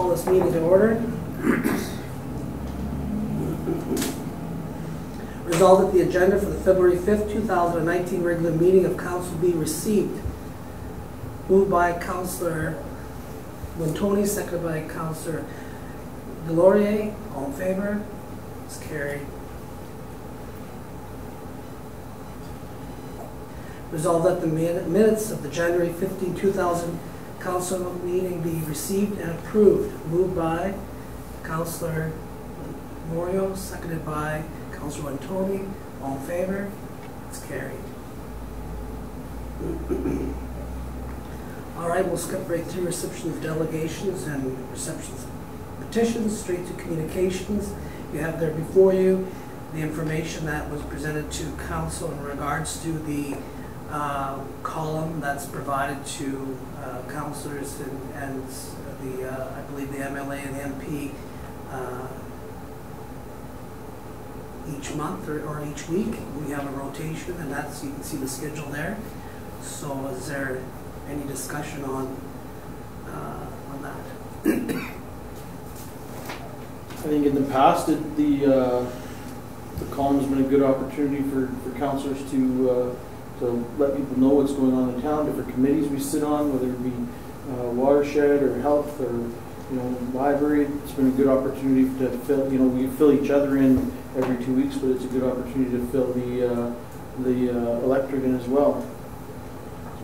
call this meeting to order. Resolved that the agenda for the February 5th, 2019 regular meeting of council be received. Moved by Councillor Wintoniw, seconded by Councillor Delaurier. All in favor? It's carried. Resolved that the minutes of the January 15, 2000 council meeting be received and approved. Moved by Councillor Morio, seconded by Councillor Wintoniw. All in favor? It's carried. All right, we'll skip right through reception of delegations and reception of petitions, straight to communications. You have there before you the information that was presented to council in regards to the column that's provided to councillors and the, I believe, the MLA and the MP each month or each week. We have a rotation, and that's, you can see the schedule there. So is there any discussion on that? I think in the past, the column's been a good opportunity for councillors to let people know what's going on in town, different committees we sit on, whether it be watershed or health or library. It's been a good opportunity to fill. We fill each other in every 2 weeks, but it's a good opportunity to fill the electorate in as well.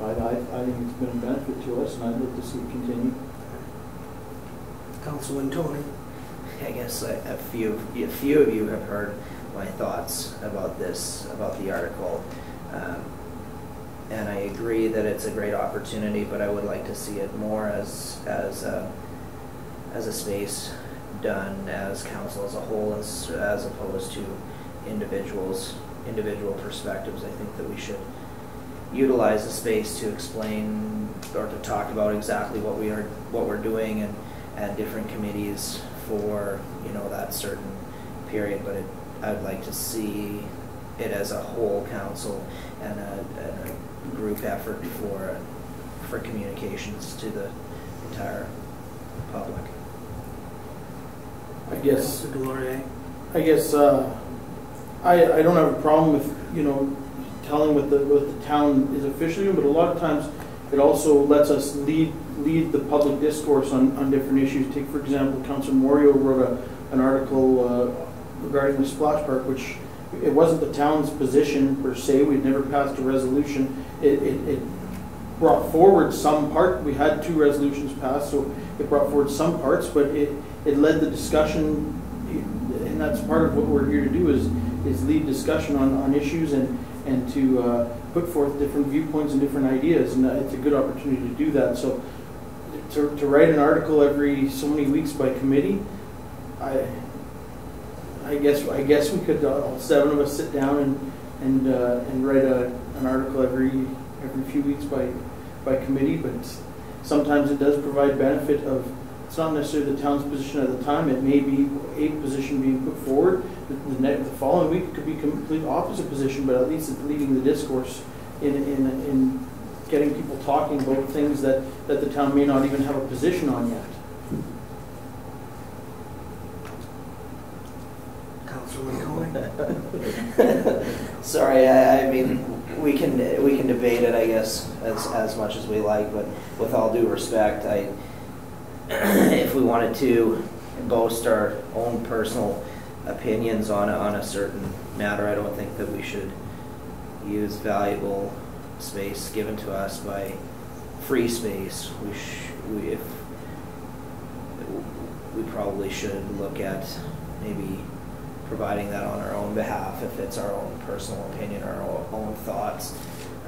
I think it's been a benefit to us, and I'd like to see it continue. Councilor Wintoniw. I guess a few of you have heard my thoughts about this, about the article, and I agree that it's a great opportunity. But I would like to see it more as a space done as council as a whole, as opposed to individual perspectives. I think that we should utilize the space to explain or to talk about exactly what we're doing and at different committees for that certain period. But I'd like to see it as a whole council and a group effort for communications to the entire public. I don't have a problem with telling what the town is officially doing, but a lot of times it also lets us lead the public discourse on different issues. Take, for example, Councilor Morio wrote an article regarding the splash park, which it wasn't the town's position per se. We'd never passed a resolution. It brought forward some part. We had two resolutions passed, so it brought forward some parts, but it led the discussion, and that's part of what we're here to do is lead discussion on issues and to put forth different viewpoints and different ideas, and it's a good opportunity to do that. So to write an article every so many weeks by committee, I guess we could all seven of us sit down and write an article every few weeks by committee. But sometimes it does provide benefit of, it's not necessarily the town's position at the time. It may be a position being put forward. The following week could be a complete opposite position, but at least it's leading the discourse in getting people talking about things that the town may not even have a position on yet. Councilor Wintoniw. Sorry, I mean, we can debate it, I guess, as much as we like, but with all due respect, if we wanted to boast our own personal opinions on a certain matter, I don't think that we should use valuable space given to us by free space. We probably should look at maybe providing that on our own behalf if it's our own personal opinion or our own thoughts.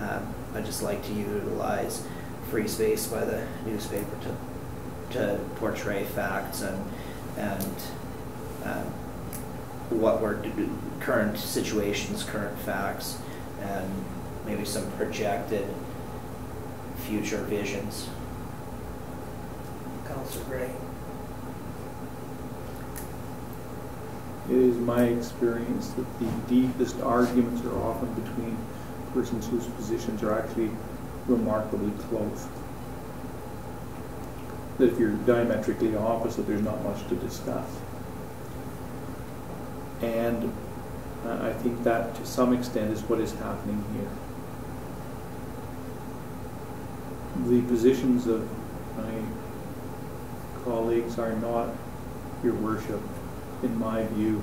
I just like to utilize free space by the newspaper to portray facts and what we're doing, current situations, current facts, and maybe some projected future visions. Councilor Gray. It is my experience that the deepest arguments are often between persons whose positions are actually remarkably close. if you're diametrically opposite, there's not much to discuss. And I think that, to some extent, is what is happening here. The positions of my colleagues are not, Your Worship, in my view,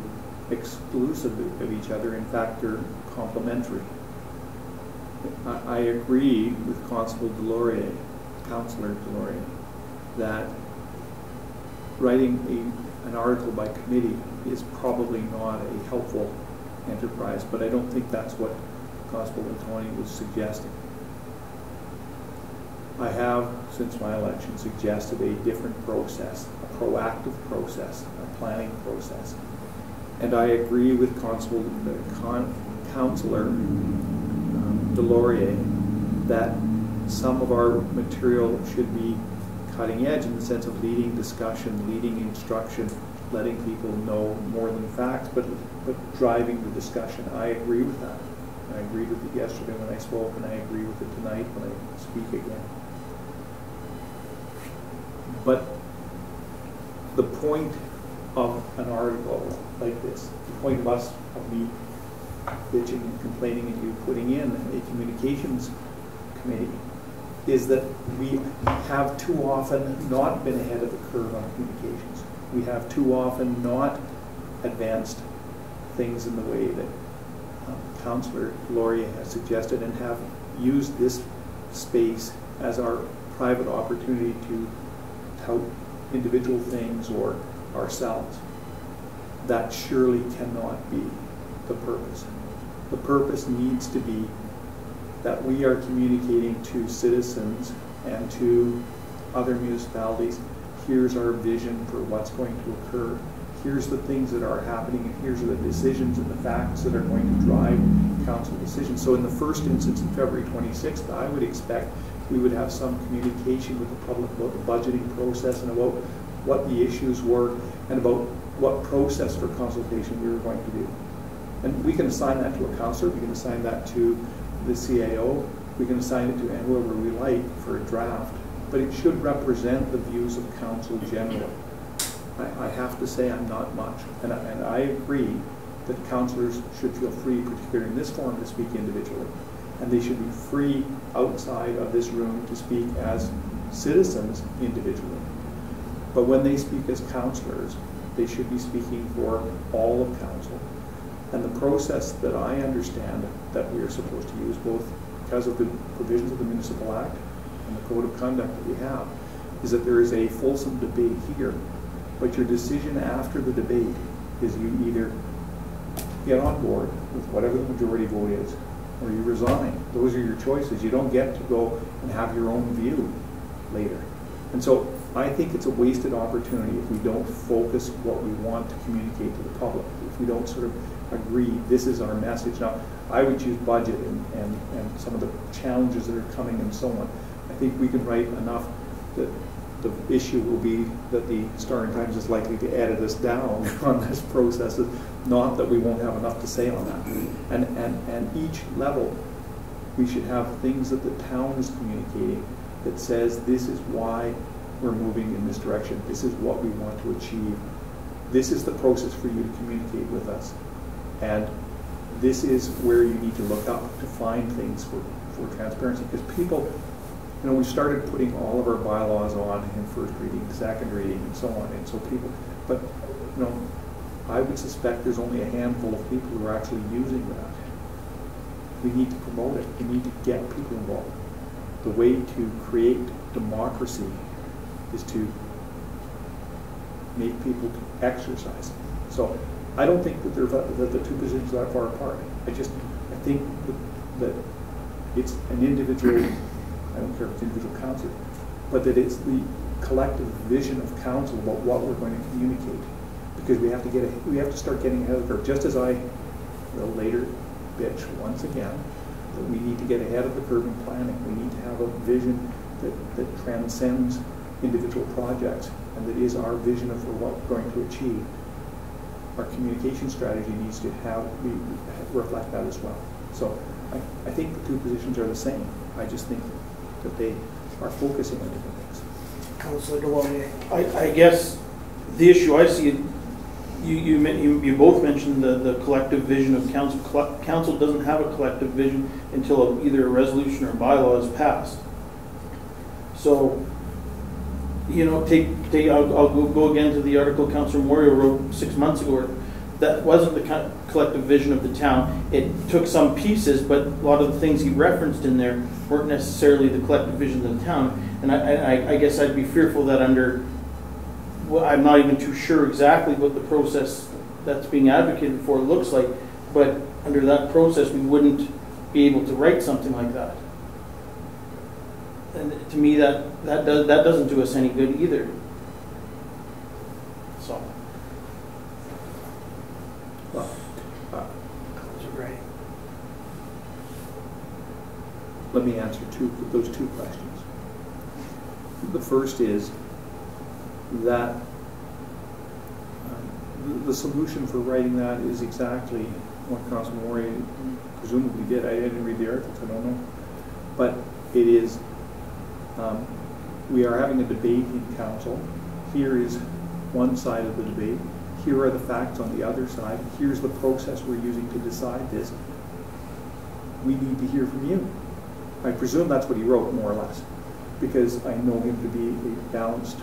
exclusive of each other. In fact, they're complementary. I agree with Councillor Delaurier, that writing an article by committee is probably not a helpful enterprise, but I don't think that's what Constable Wintoniw was suggesting. I have, since my election, suggested a different process, a proactive process, a planning process. And I agree with Councillor Delaurier that some of our material should be cutting edge in the sense of leading discussion, leading instruction, letting people know more than facts, but driving the discussion. I agree with that. I agreed with it yesterday when I spoke, and I agree with it tonight when I speak again. But the point of an article like this, the point of us, of me bitching and complaining and you putting in a communications committee, is that we have too often not been ahead of the curve on communications. We have too often not advanced things in the way that Councillor Delaurier has suggested, and have used this space as our private opportunity to tout individual things or ourselves. That surely cannot be the purpose. The purpose needs to be that we are communicating to citizens and to other municipalities, here's our vision for what's going to occur, here's the things that are happening, and here's the decisions and the facts that are going to drive council decisions. So in the first instance, in February 26th, I would expect we would have some communication with the public about the budgeting process and about what the issues were and about what process for consultation we were going to do. And we can assign that to a councillor, we can assign that to the CAO, we can assign it to whoever we like for a draft, but it should represent the views of council generally. I have to say I'm not much, and I agree that councillors should feel free, particularly in this forum, to speak individually, and they should be free outside of this room to speak as citizens individually. But when they speak as councillors, they should be speaking for all of council. And the process that I understand that we are supposed to use, both because of the provisions of the Municipal Act and the Code of Conduct that we have, is that there is a fulsome debate here, but your decision after the debate is you either get on board with whatever the majority vote is, or you resign. Those are your choices. You don't get to go and have your own view later. And so I think it's a wasted opportunity if we don't focus what we want to communicate to the public, if we don't sort of agree this is our message. Now, I would choose budget and some of the challenges that are coming and so on. I think we can write enough that the issue will be that the Star & Times is likely to edit us down on this process, not that we won't have enough to say on that. And each level, we should have things that the town is communicating that says this is why we're moving in this direction, this is what we want to achieve, this is the process for you to communicate with us, and this is where you need to look up to find things for transparency. Because people, you know, we started putting all of our bylaws on in first reading, second reading, and so on, and so people, but, you know, I would suspect there's only a handful of people who are actually using that. We need to promote it. We need to get people involved. The way to create democracy is to make people exercise it. So I don't think that the two positions are that far apart. I think that it's an individual, I don't care if it's individual council, but that it's the collective vision of council about what we're going to communicate. Because we have to start getting ahead of the curve. Just as I will later bitch once again, that we need to get ahead of the curve in planning. We need to have a vision that transcends individual projects and that is our vision of what we're going to achieve. Our communication strategy needs to reflect that as well. So I think the two positions are the same. I just think that they are focusing on different things. Councillor Delaurier. I guess the issue I see, you both mentioned the collective vision of council. Council doesn't have a collective vision until either a resolution or bylaw is passed. So, you know, I'll go again to the article Councillor Morio wrote 6 months ago. That wasn't the collective vision of the town. It took some pieces, but a lot of the things he referenced in there weren't necessarily the collective vision of the town. And I guess I'd be fearful that under, well, I'm not even too sure exactly what the process that's being advocated for looks like, but under that process, we wouldn't be able to write something like that. And to me, that doesn't do us any good either. So. Let me answer those two questions. The first is that the solution for writing that is exactly what Councilor Mori presumably did. I didn't read the article, I don't know. But it is, we are having a debate in council. Here is one side of the debate. Here are the facts on the other side. Here's the process we're using to decide this. We need to hear from you. I presume that's what he wrote, more or less, because I know him to be a balanced,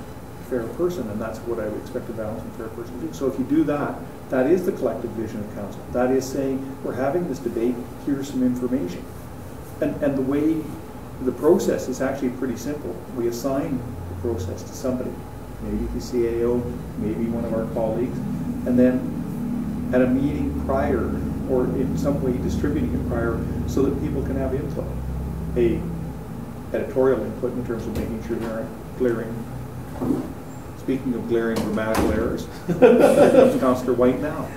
fair person, and that's what I would expect a balanced and fair person to do. So if you do that, that is the collective vision of council. That is saying, we're having this debate, here's some information. And the way, the process is actually pretty simple. We assign the process to somebody, maybe the CAO, maybe one of our colleagues, and then at a meeting prior, or in some way distributing it prior, so that people can have input. A editorial input in terms of making sure there aren't glaring, speaking of glaring grammatical errors, comes Councillor White now.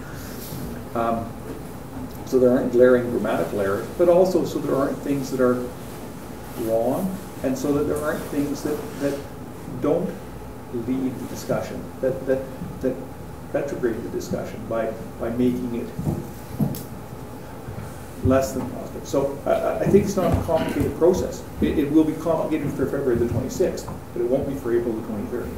So there aren't glaring grammatical errors, but also so there aren't things that are wrong, and so that there aren't things that don't lead the discussion, that retrograde the discussion by making it less than positive. So I think it's not a complicated process. It will be complicated for February the 26th, but it won't be for April the 23rd.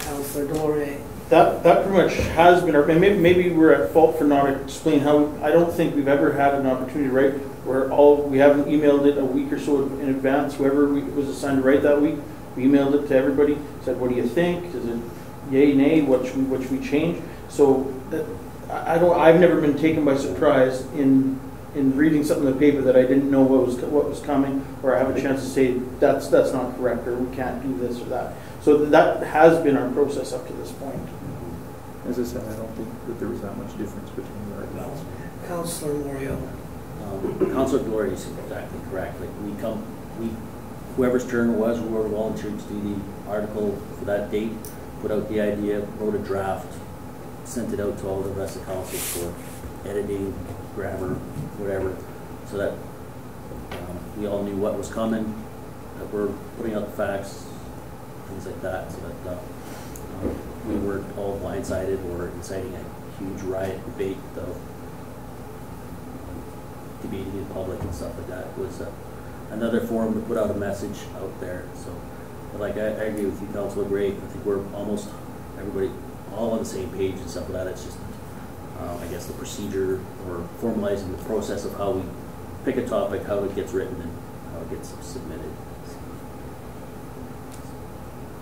Councillor Delaurier. That pretty much has been, or maybe we're at fault for not explaining how, I don't think we've ever had an opportunity to write where we haven't emailed it a week or so in advance. Whoever was assigned to write that week, we emailed it to everybody, said, what do you think? Is it yay, nay, what should we change? So that, I've never been taken by surprise in reading something in the paper that I didn't know what was coming, or I have a chance to say that's not correct, or we can't do this or that. So that has been our process up to this point. As I said, I don't think that there was that much difference between the articles. Councillor Morio. Councillor Glory is exactly correct. Like whoever's turn it was, whoever volunteered to do the article for that date, put out the idea, wrote a draft, sent it out to all the rest of council for editing, grammar, whatever, so that we all knew what was coming, that we're putting out the facts, things like that, so that we weren't all blindsided or inciting a huge riot debate, though debating in public and stuff like that was another forum to put out a message out there. So, but like I agree with you, Councillor Gray. I think we're almost everybody all on the same page and stuff like that. It's just I guess the procedure or formalizing the process of how we pick a topic, how it gets written, and how it gets submitted.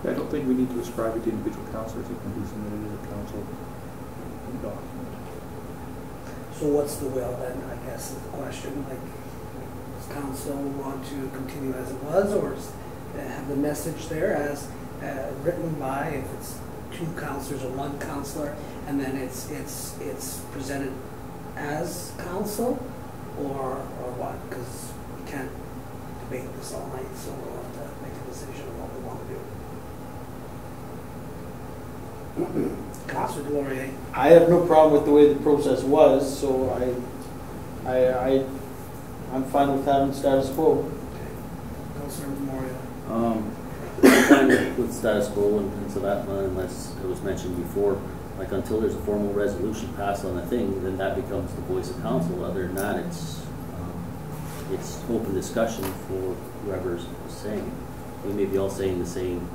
So. I don't think we need to ascribe it to individual councillors. It can be submitted as a council document. So what's the will then, I guess, is the question. Like, does council want to continue as it was, or have the message there as written by, if it's two councillors or one councillor, and then it's presented as council, or what? Because we can't debate this all night, so we'll have to make a decision on what we want to do. Councillor Delaurier. I have no problem with the way the process was, so I'm fine with having status quo. Okay. Councillor Memorial. I'm fine with status quo and things of that, unless it was mentioned before. Like, until there's a formal resolution passed on the thing, then that becomes the voice of council. Other than that, it's open discussion for whoever's saying. We may be all saying the same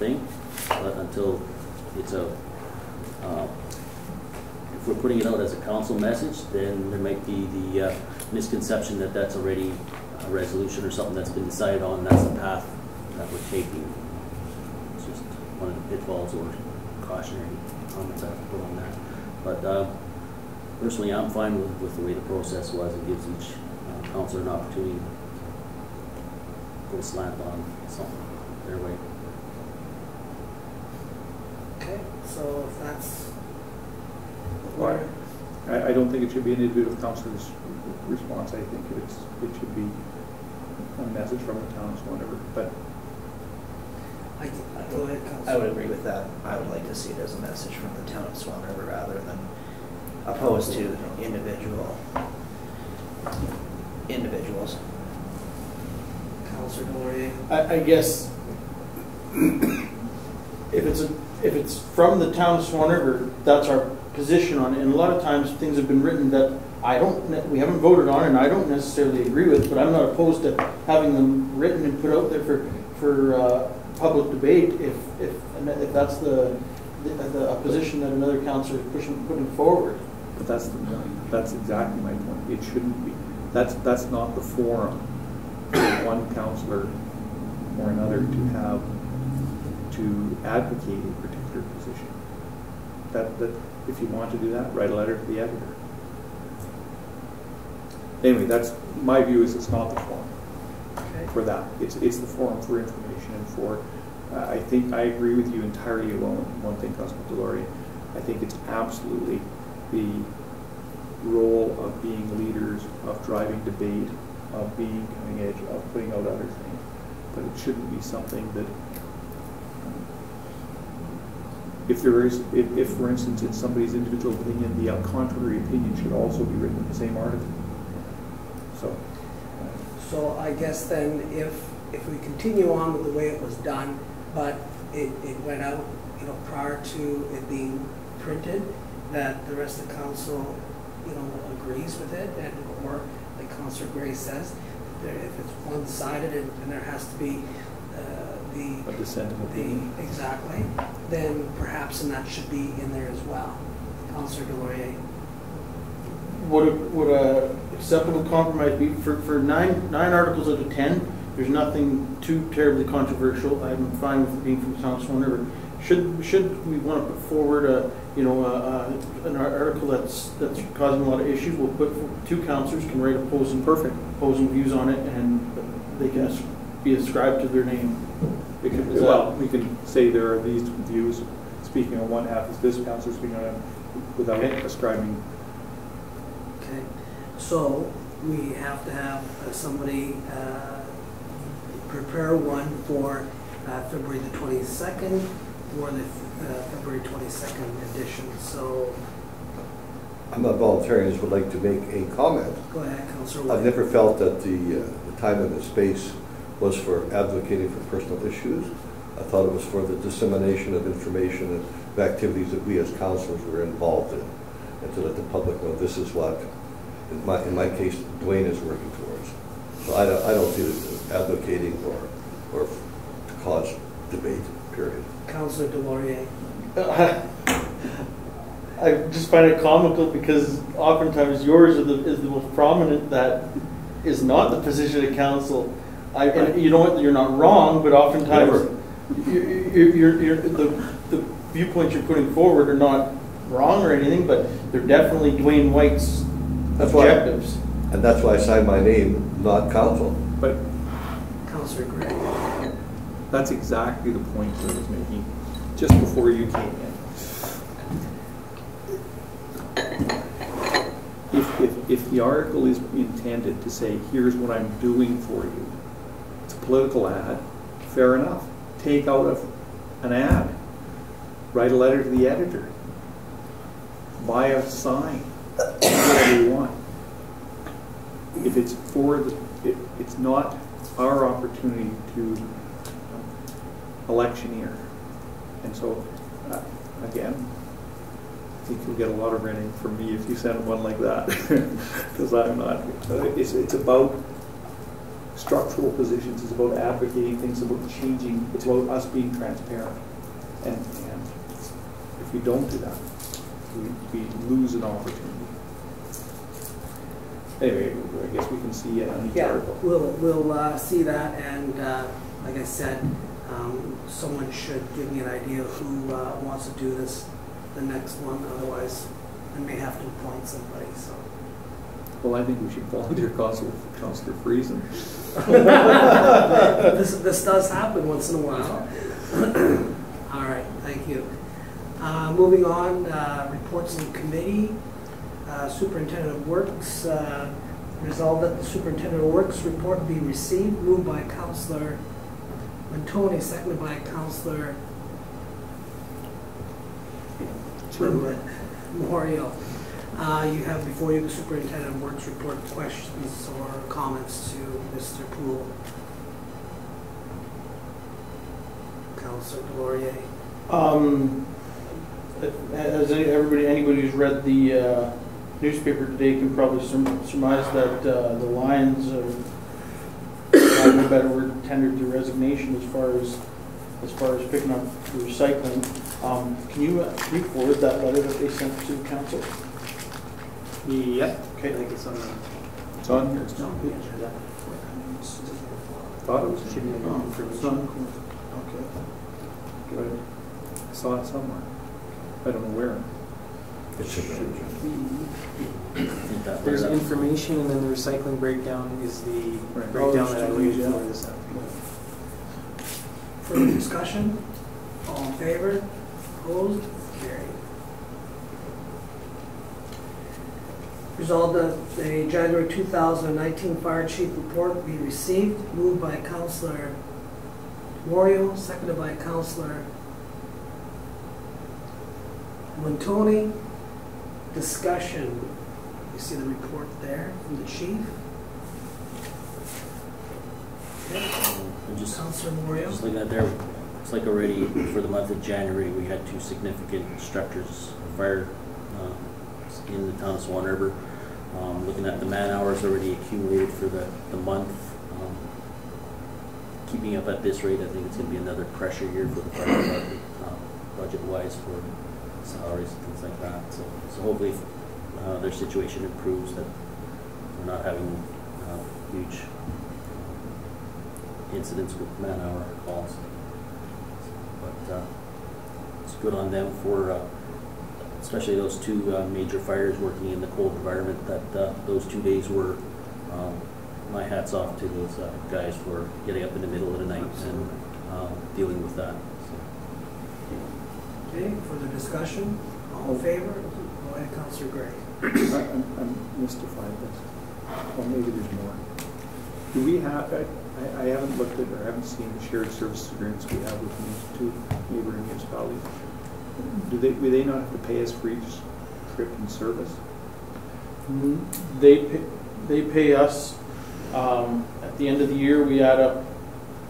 thing, but until it's a, if we're putting it out as a council message, then there might be the misconception that that's already a resolution or something that's been decided on, and that's the path that we're taking. It's just one of the pitfalls or cautionary comments I have to put on that. But personally, I'm fine with the way the process was. It gives each councillor an opportunity to go slant on something their way. Okay, so if that's... Well, I don't think it should be an individual councillor's response. I think it should be a message from the town, so whatever. But I would agree with that. I would like to see it as a message from the town of Swan River rather than opposed to individuals. Councilor Delaurier? I guess if it's from the town of Swan River, that's our position on it. And a lot of times things have been written that we haven't voted on, and I don't necessarily agree with, but I'm not opposed to having them written and put out there for public debate, if that's the position that another councillor is putting forward. But that's exactly my point. It shouldn't be. That's not the forum for one councillor or another to have to advocate a particular position. That if you want to do that, write a letter to the editor. Anyway, that's my view. Is it's not the forum. For that, it's the forum for information and for. I think I agree with you entirely on one thing, Councilor Delaurier. I think it's absolutely the role of being leaders, of driving debate, of being cutting edge, of putting out other things. But it shouldn't be something that, if for instance it's somebody's individual opinion, the contrary opinion should also be written in the same article. So. So I guess then if we continue on with the way it was done, but it went out, you know, prior to it being printed, that the rest of the council, you know, agrees with it, and or like Councilor Gray says, if it's one-sided and there has to be the dissent of opinion. Exactly, then perhaps and that should be in there as well. Councilor Delaurier. Would a acceptable compromise be for nine articles out of 10? There's nothing too terribly controversial. I'm fine with being from South Swan River. Should we want to put forward an article that's causing a lot of issues? We'll put two councillors can write opposing views on it, and they can be ascribed to their name. Well, we can say there are these views speaking on one half, is this councillor speaking on it, without ascribing. Okay. So we have to have somebody prepare one for February the 22nd for the February 22nd edition. So I'm not volunteering, I just would like to make a comment. Go ahead, Councillor. I've never felt that the time and the space was for advocating for personal issues. I thought it was for the dissemination of information and the activities that we as councillors were involved in, and to let the public know this is what, in my case, Dwayne is working towards. So I don't see this as advocating or to cause debate, period. Councilor Delaurier. I just find it comical because oftentimes yours is the most prominent that is not the position of council. And you know what, you're not wrong, but oftentimes the viewpoints you're putting forward are not wrong or anything, but they're definitely Dwayne White's objectives. And that's why I signed my name, not council. But Councilor Gray. That's exactly the point that I was making just before you came in. If the article is intended to say, here's what I'm doing for you, it's a political ad, fair enough. Take out an ad. Write a letter to the editor. Buy a sign, whatever you want. If it's it's not our opportunity to electioneer. And so, again, I think you'll get a lot of renting from me if you send one like that, because I'm not. It's about structural positions. It's about advocating things, about changing. It's about us being transparent. And if we don't do that, we lose an opportunity. Anyway, I guess we can see it on each article. We'll see that, and like I said, someone should give me an idea who wants to do this, the next one, otherwise I may have to appoint somebody, so. Well, I think we should volunteer Councillor Friesen. This does happen once in a while. All right, thank you. Moving on, reports in committee. Superintendent of Works, resolved that the Superintendent of Works report be received. Moved by Councillor Wintoniw, seconded by Councillor Morio. You have before you the Superintendent of Works report. Questions or comments to Mr. Poole? Councillor Delaurier. As anybody who's read the newspaper today can probably surmise that the Lions, for no better word, tendered their resignation as far as picking up recycling. Can you forward that letter that they sent to the council? Yeah. Okay. I think it's on the. It's on here. It's on. Yeah. Thought it was should be on. It's on. Okay. Good. I saw it somewhere. I don't know where. It should be. There's information, and then the recycling breakdown is the breakdown that I used for this afternoon. Further discussion? All in favor? Opposed? Carried. Resolved that the January 2019 Fire Chief Report be received. Moved by Councillor Morio, seconded by Councillor Wintoniw. Discussion. You see the report there from the chief. Councillor Moriaux. Just like that there. It's like already for the month of January we had two significant structures of fire in the town of Swan River. Looking at the man hours already accumulated for the month. Keeping up at this rate, I think it's going to be another pressure year for the fire department, budget-wise for salaries and things like that. So hopefully their situation improves, that we're not having huge incidents with man-hour calls. But it's good on them for, especially those two major fires working in the cold environment, that those 2 days were, my hat's off to those guys for getting up in the middle of the night and dealing with that. Okay, further discussion? All in favor? Go ahead, Councillor Gray. I'm mystified. Well, maybe there's more. Do we have, I haven't looked at or haven't seen the shared service agreements we have with the two neighboring municipalities. Do they not have to pay us for each trip and service? Mm-hmm. They pay us. At the end of the year, we add up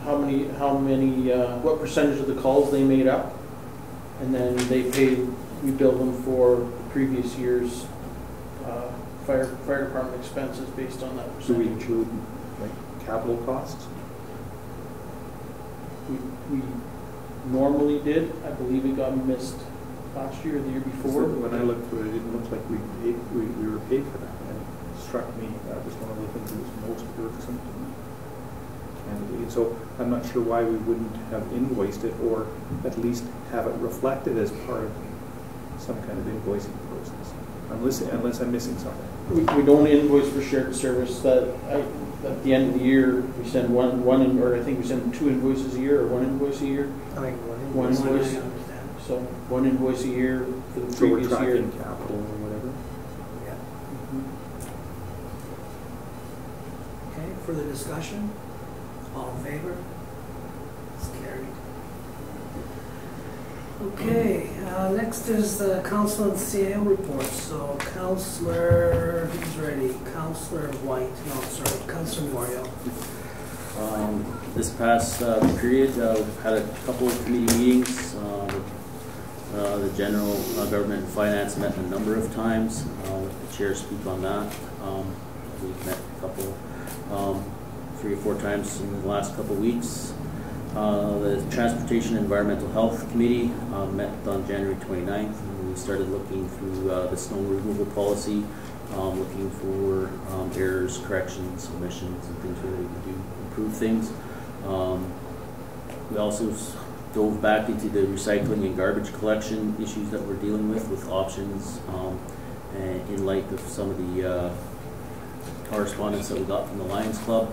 what percentage of the calls they made up. And then we bill them for the previous year's fire department expenses based on that percentage. Do we include like capital costs? We normally did. I believe it got missed last year or the year before. So when I looked through it, it didn't look like we were paid for that. And it struck me that was one of the things that was most irksome to me. And so I'm not sure why we wouldn't have invoiced it, or at least have it reflected as part of some kind of invoicing process, unless I'm missing something. We don't invoice for shared service. At the end of the year, we send two invoices a year, or one invoice a year. I think one invoice. So one invoice a year for the previous year. In capital or whatever. Yeah. Mm-hmm. Okay. Further discussion. All in favor? It's carried. Okay, next is the council and CAO report. So, Councillor, who's ready? Councillor White. No, sorry, Councillor Morio. This past period, we've had a couple of committee meetings. The General Government and Finance met a number of times. The chair speak on that. We've met a couple. 3 or 4 times in the last couple of weeks. The Transportation and Environmental Health Committee met on January 29th, and we started looking through the snow removal policy, looking for errors, corrections, omissions, and things where we can do improve things. We also dove back into the recycling and garbage collection issues that we're dealing with options, and in light of some of the correspondence that we got from the Lions Club.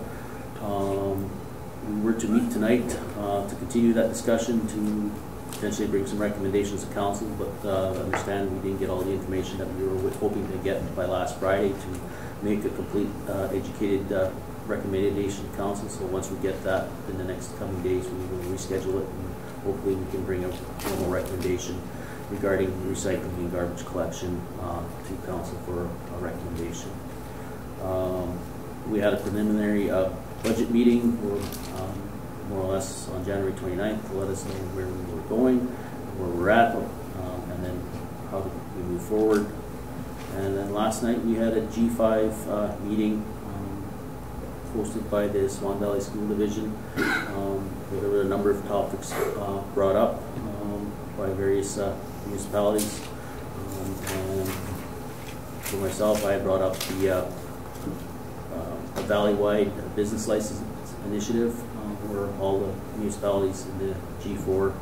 We were to meet tonight to continue that discussion, to potentially bring some recommendations to council, but I understand we didn't get all the information that we were hoping to get by last Friday to make a complete educated recommendation to council. So once we get that in the next coming days, we will reschedule it, and hopefully we can bring a formal recommendation regarding recycling and garbage collection to council for a recommendation. We had a preliminary budget meeting, more or less, on January 29th to let us know where we were going, where we're at, and then how we move forward. And then last night we had a G5 meeting hosted by the Swan Valley School Division. There were a number of topics brought up by various municipalities. And for myself, I brought up the valley-wide business license initiative, where all the municipalities in the G4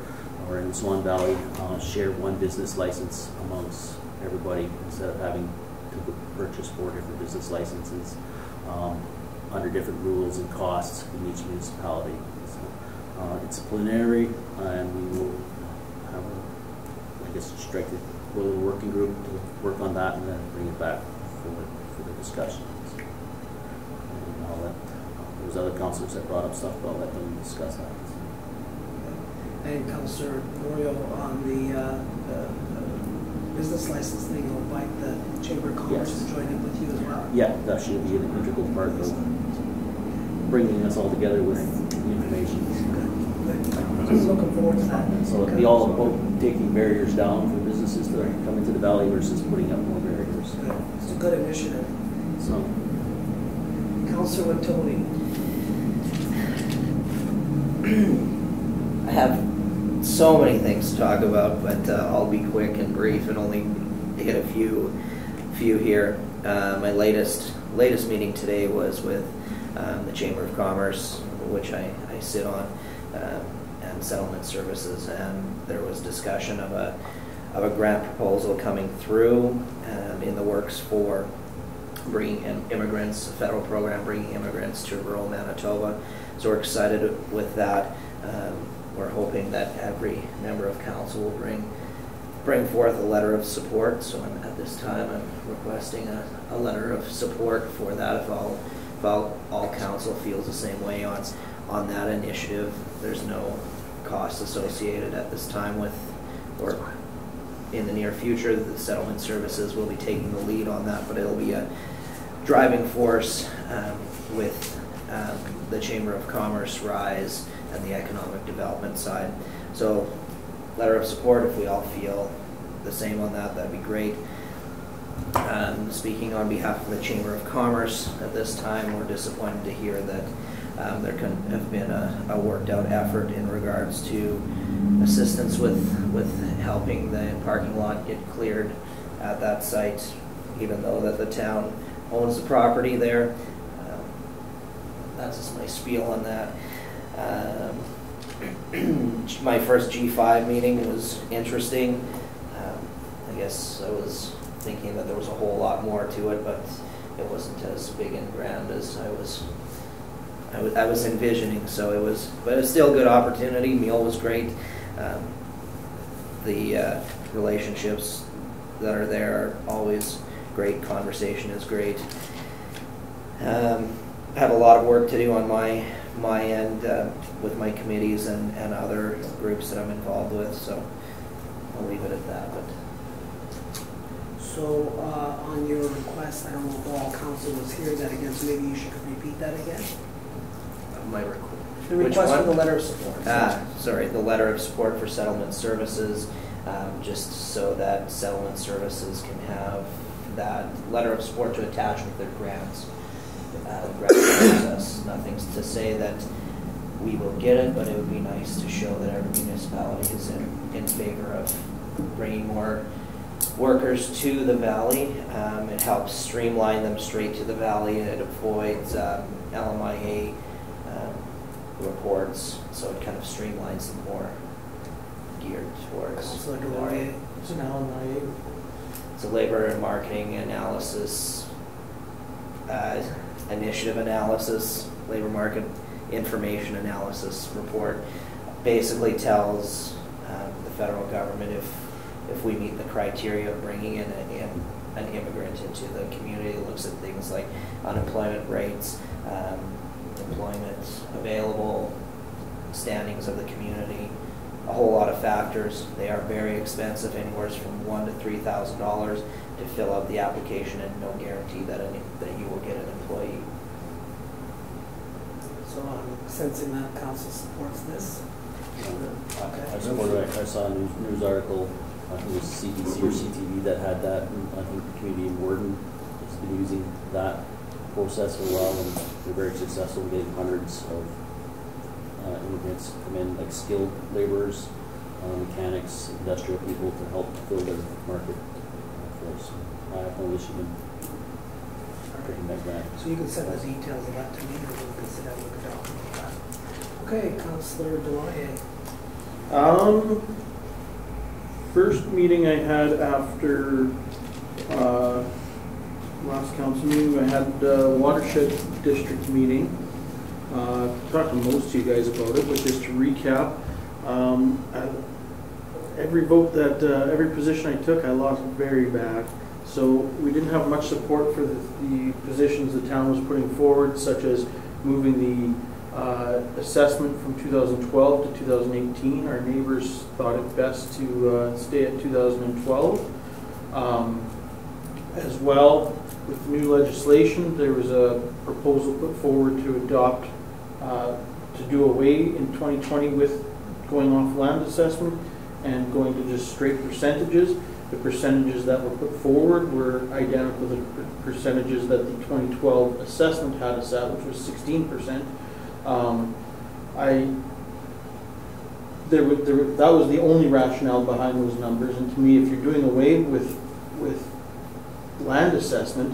or in the Swan Valley share one business license amongst everybody, instead of having to purchase 4 different business licenses under different rules and costs in each municipality. So, it's plenary, and we will have, I guess, strike a little working group to work on that and then bring it back for the discussion. There's other councillors that brought up stuff, but I'll let them discuss that. And Councillor Morio, on the business license thing, you'll invite the Chamber of Commerce to join in with you as well? Yeah, that should be an integral part of bringing us all together with the information. Good. Good. So looking forward to that. So it'll be all about taking barriers down for businesses that are coming to the valley versus putting up more barriers. Good. It's a good initiative. So. Councillor Wintoniw. I have so many things to talk about, but I'll be quick and brief and only hit a few here. My latest meeting today was with the Chamber of Commerce, which I sit on, and Settlement Services, and there was discussion of a grant proposal coming through in the works for bringing in immigrants, a federal program bringing immigrants to rural Manitoba. So we're excited with that. We're hoping that every member of council will bring forth a letter of support. So at this time, I'm requesting a letter of support for that. If all council feels the same way on that initiative, there's no cost associated at this time with, or in the near future, the Settlement Services will be taking the lead on that, but it'll be a driving force with the Chamber of Commerce, RISE, and the economic development side. So, letter of support, if we all feel the same on that, that'd be great. Speaking on behalf of the Chamber of Commerce, at this time, we're disappointed to hear that there could have been a worked out effort in regards to assistance with helping the parking lot get cleared at that site, even though that the town owns the property there. That's just my spiel on that. My first G5 meeting was interesting. I guess I was thinking that there was a whole lot more to it, but it wasn't as big and grand as I was envisioning. So it was, but it's still a good opportunity. Meal was great. The relationships that are there are always great. Conversation is great. I have a lot of work to do on my end with my committees and other groups that I'm involved with, so I'll leave it at that. But so on your request, I don't know if all council was hearing that again, so maybe you should repeat that again. My request. The request for the letter of support. Sorry, the letter of support for Settlement Services, just so that Settlement Services can have that letter of support to attach with their grants. the process. Nothing's to say that we will get it, but it would be nice to show that every municipality is in favor of bringing more workers to the valley. It helps streamline them straight to the valley, and it avoids LMIA reports, so it kind of streamlines them more geared towards. So Delaurier is an LMIA report. It's a labor and marketing analysis, initiative analysis, labor market information analysis report. Basically tells the federal government if we meet the criteria of bringing in an immigrant into the community. It looks at things like unemployment rates, employment available, standings of the community, a whole lot of factors. They are very expensive, anywhere from $1,000 to $3,000 to fill out the application, and no guarantee that you will get an employee. So I'm sensing that council supports this. Okay. I remember I saw a news article, I think it was CBC or CTV that had that, and I think the community in Worden has been using that process for a while, and they're very successful in getting hundreds of immigrants come in, like skilled laborers, mechanics, industrial people, to help fill their market force. I have no issue in picking that grant. So you can send the details of that to me, and we'll consider that with a document. Okay, Councillor Delaurier. First meeting I had after last council meeting, I had a watershed district meeting. Talked to most of you guys about it, but just to recap, every vote that every position I took, I lost very bad. So we didn't have much support for the positions the town was putting forward, such as moving the assessment from 2012 to 2018. Our neighbors thought it best to stay at 2012. As well, with new legislation, there was a proposal put forward to adopt, to do away in 2020 with going off land assessment and going to just straight percentages. The percentages that were put forward were identical to the percentages that the 2012 assessment had us at, which was 16%. That was the only rationale behind those numbers. And to me, if you're doing away with land assessment,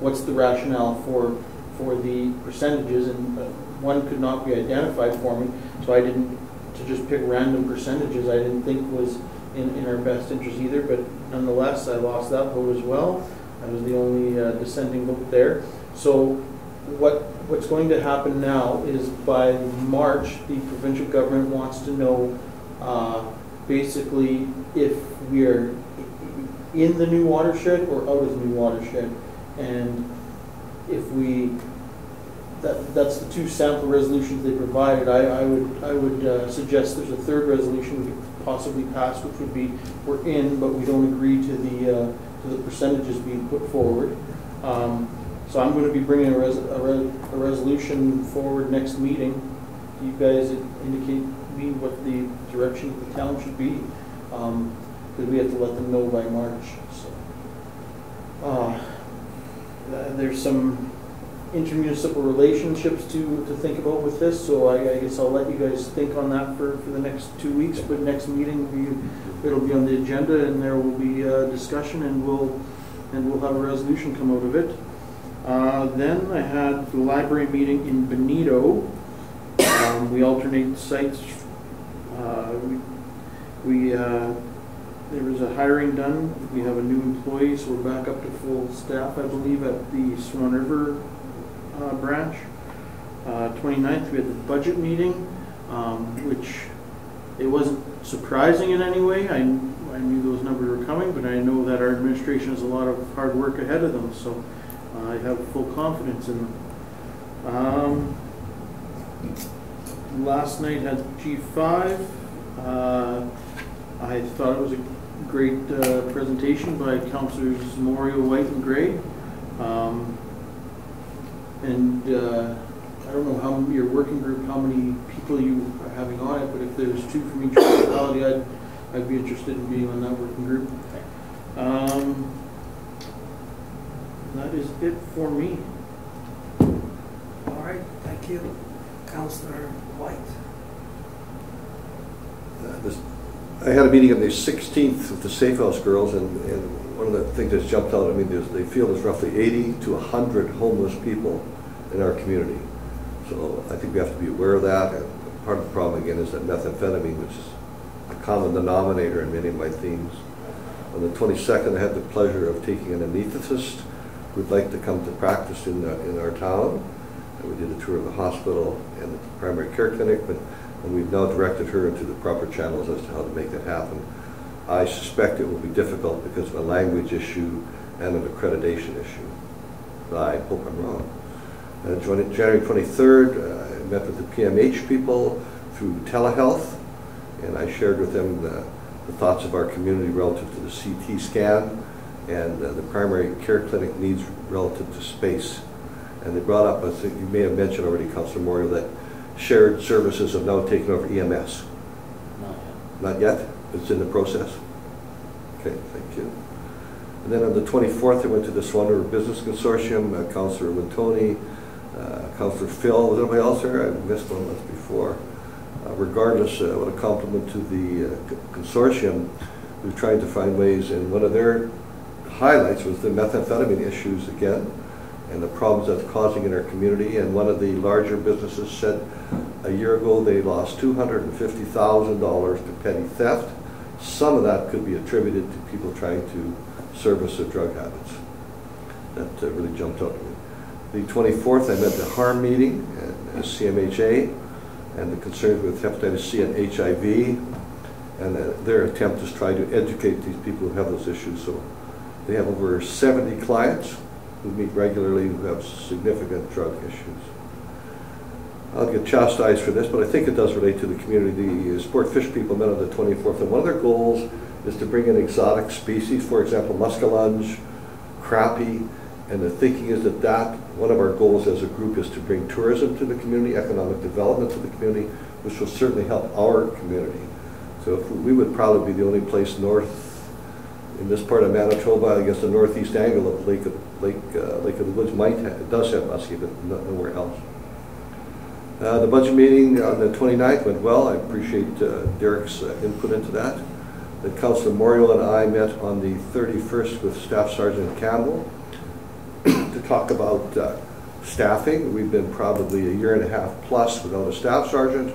what's the rationale for the percentages? And one could not be identified for me, so I didn't to just pick random percentages. I didn't think was in our best interest either. But nonetheless, I lost that vote as well. I was the only dissenting vote there. So what's going to happen now is by March, the provincial government wants to know basically if we're in the new watershed or out of the new watershed. And if we, that's the two sample resolutions they provided. I would suggest there's a third resolution we could possibly pass, which would be we're in, but we don't agree to the percentages being put forward. So I'm going to be bringing a resolution forward next meeting. You guys indicate me what the direction of the town should be, because we have to let them know by March. So there's some intermunicipal relationships to think about with this. So I guess I'll let you guys think on that for the next 2 weeks. But next meeting it'll be on the agenda, and there will be a discussion, and we'll have a resolution come out of it. Then I had the library meeting in Benito. We alternate sites. There was a hiring done. We have a new employee, so we're back up to full staff, I believe, at the Swan River branch. 29th, we had the budget meeting, which it wasn't surprising in any way. I knew those numbers were coming, but I know that our administration has a lot of hard work ahead of them. So I have full confidence in them. Last night at G5, I thought it was a great presentation by Councillors Morio, White, and Gray. I don't know how your working group, how many people you are having on it, but if there's two from each locality, I'd be interested in being on that working group. That is it for me. Thank you. Councillor White. I had a meeting on the 16th with the Safe House girls, and one of the things that's jumped out at me is they feel there's roughly 80 to 100 homeless people in our community. So I think we have to be aware of that. And part of the problem, again, is that methamphetamine, which is a common denominator in many of my themes. On the 22nd, I had the pleasure of taking an anesthetist who'd like to come to practice in our town. And we did a tour of the hospital and the primary care clinic, and we've now directed her into the proper channels as to how to make that happen. I suspect it will be difficult because of a language issue and an accreditation issue. I hope I'm wrong. January 23rd, I met with the PMH people through telehealth, and I shared with them the thoughts of our community relative to the CT scan and the primary care clinic needs relative to space. And they brought up, I think you may have mentioned already, Councilor Morio, that shared services have now taken over EMS. Not yet? Not yet? It's in the process? Okay, thank you. And then on the 24th, I went to the Swan River Business Consortium, Councilor Wintoniw, Councilor Phil, was anybody else there? I missed one once before. Regardless, what a compliment to the consortium. We're trying to find ways, and one of their highlights was the methamphetamine issues again, and the problems that's causing in our community. And one of the larger businesses said a year ago they lost $250,000 to petty theft. Some of that could be attributed to people trying to service their drug habits. That really jumped out at me. The 24th, I met the harm meeting at CMHA and the concerns with hepatitis C and HIV, and their attempt is try to educate these people who have those issues. So they have over 70 clients who meet regularly who have significant drug issues. I'll get chastised for this, but I think it does relate to the community. The sport fish people met on the 24th, and one of their goals is to bring in exotic species, for example, muskellunge, crappie, and the thinking is that one of our goals as a group is to bring tourism to the community, economic development to the community, which will certainly help our community. So if we would probably be the only place north, in this part of Manitoba, I guess the northeast angle of Lake of the Woods does have muskie, but nowhere else. The budget meeting on the 29th went well. I appreciate Derek's input into that. The Councilor Morio and I met on the 31st with Staff Sergeant Campbell to talk about staffing. We've been probably a year and a half plus without a Staff Sergeant.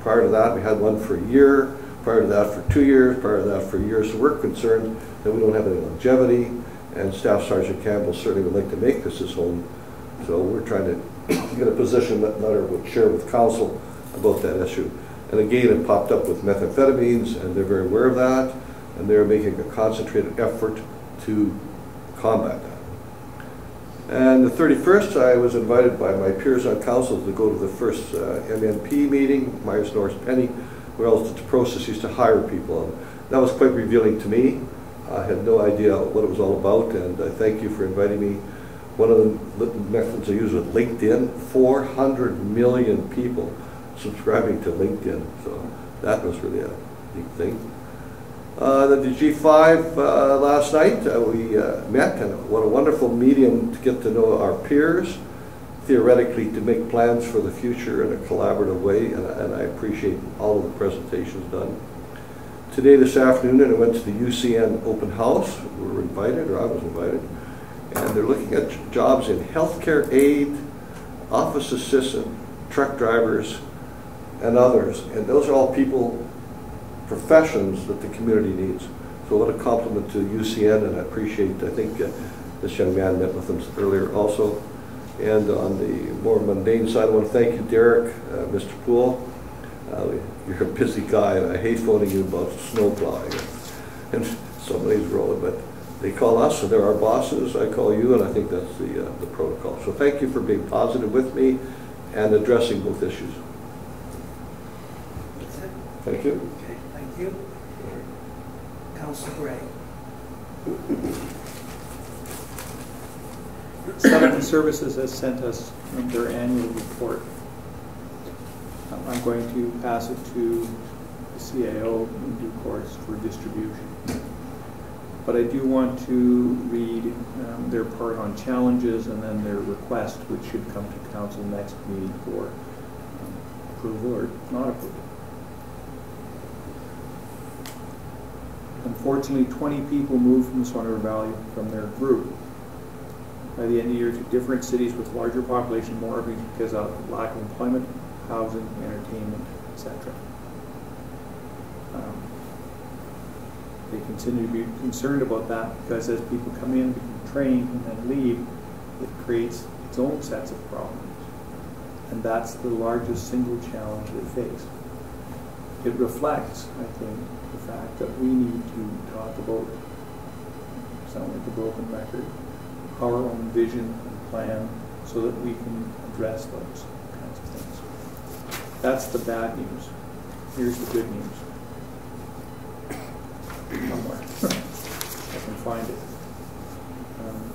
Prior to that, we had one for a year. Prior to that, for 2 years. Prior to that, for years. So we're concerned that we don't have any longevity, and Staff Sergeant Campbell certainly would like to make this his home. So we're trying to get a position letter would share with council about that issue. And again, it popped up with methamphetamines, and they're very aware of that, and they're making a concentrated effort to combat that. And the 31st, I was invited by my peers on council to go to the first MNP meeting, Meyers Norris Penny, where else the process is to hire people. And that was quite revealing to me. I had no idea what it was all about, and I thank you for inviting me. One of the methods I use with LinkedIn, 400 million people subscribing to LinkedIn. So that was really a neat thing. The G5 last night, we met, and what a wonderful medium to get to know our peers, theoretically to make plans for the future in a collaborative way, and I appreciate all of the presentations done. Today, this afternoon, I went to the UCN open house. We were invited, or I was invited. And they're looking at jobs in healthcare aid, office assistant, truck drivers, and others. And those are all people, professions that the community needs. So what a compliment to UCN, and I appreciate, I think this young man met with them earlier also. And on the more mundane side, I want to thank you, Derek, Mr. Poole. You're a busy guy, and I hate phoning you about snow plowing. And somebody's rolling, but they call us, and they're our bosses. I call you, and I think that's the protocol. So thank you for being positive with me and addressing both issues. That's it. Thank you. Okay, thank you. Councilor Gray. Settlement Services has sent us their annual report. I'm going to pass it to the CAO in due course for distribution. but I do want to read their part on challenges and then their request, which should come to council next meeting for approval or not approval. Unfortunately, 20 people moved from Swan River Valley from their group. By the end of the year, to different cities with larger population, more because of lack of employment, housing, entertainment, etc. They continue to be concerned about that because as people come in, become trained, and then leave, it creates its own sets of problems. And that's the largest single challenge they face. It reflects, I think, the fact that we need to talk about, sound like a broken record, our own vision and plan so that we can address those kinds of things. That's the bad news. Here's the good news. Somewhere. I can find it.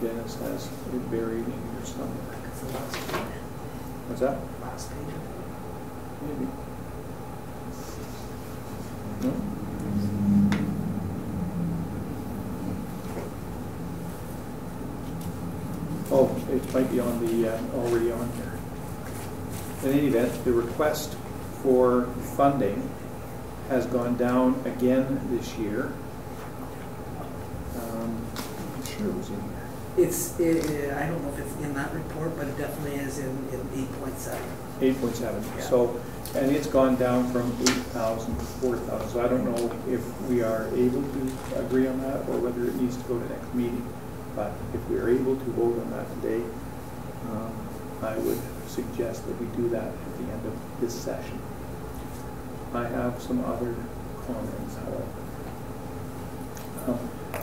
Dennis has it buried in here somewhere. That's the last page. What's that? Last page. Maybe. No? Oh, it might be on the already on here. In any event, the request for funding has gone down again this year. I'm sure it was in there. I don't know if it's in that report, but it definitely is in 8.7. 8.7. Yeah. So, and it's gone down from 8,000 to 4,000. So I don't know if we are able to agree on that or whether it needs to go to the next meeting. But if we are able to vote on that today, I would suggest that we do that at the end of this session. I have some other comments, however.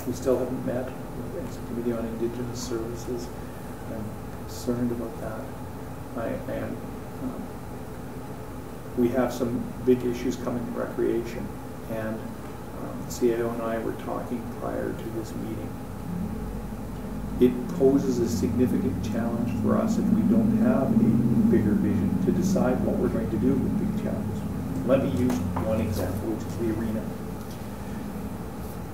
We still haven't met as a committee on Indigenous Services. I'm concerned about that. We have some big issues coming in recreation, and CAO and I were talking prior to this meeting. It poses a significant challenge for us if we don't have a bigger vision to decide what we're going to do with big challenges. Let me use one example, which is the arena.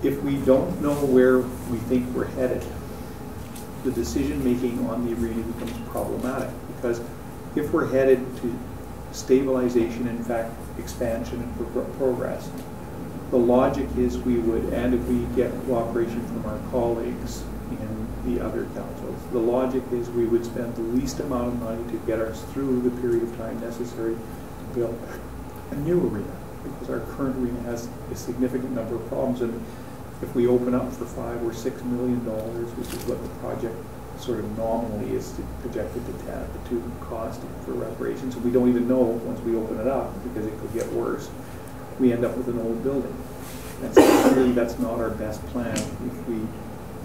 If we don't know where we think we're headed, the decision-making on the arena becomes problematic, because if we're headed to stabilization, in fact, expansion and progress, the logic is we would, and if we get cooperation from our colleagues in the other councils, the logic is we would spend the least amount of money to get us through the period of time necessary to build a new arena, because our current arena has a significant number of problems, and if we open up for $5 or $6 million, which is what the project sort of nominally is projected to cost for reparations, and we don't even know once we open it up because it could get worse, we end up with an old building. And so clearly that's not our best plan if we,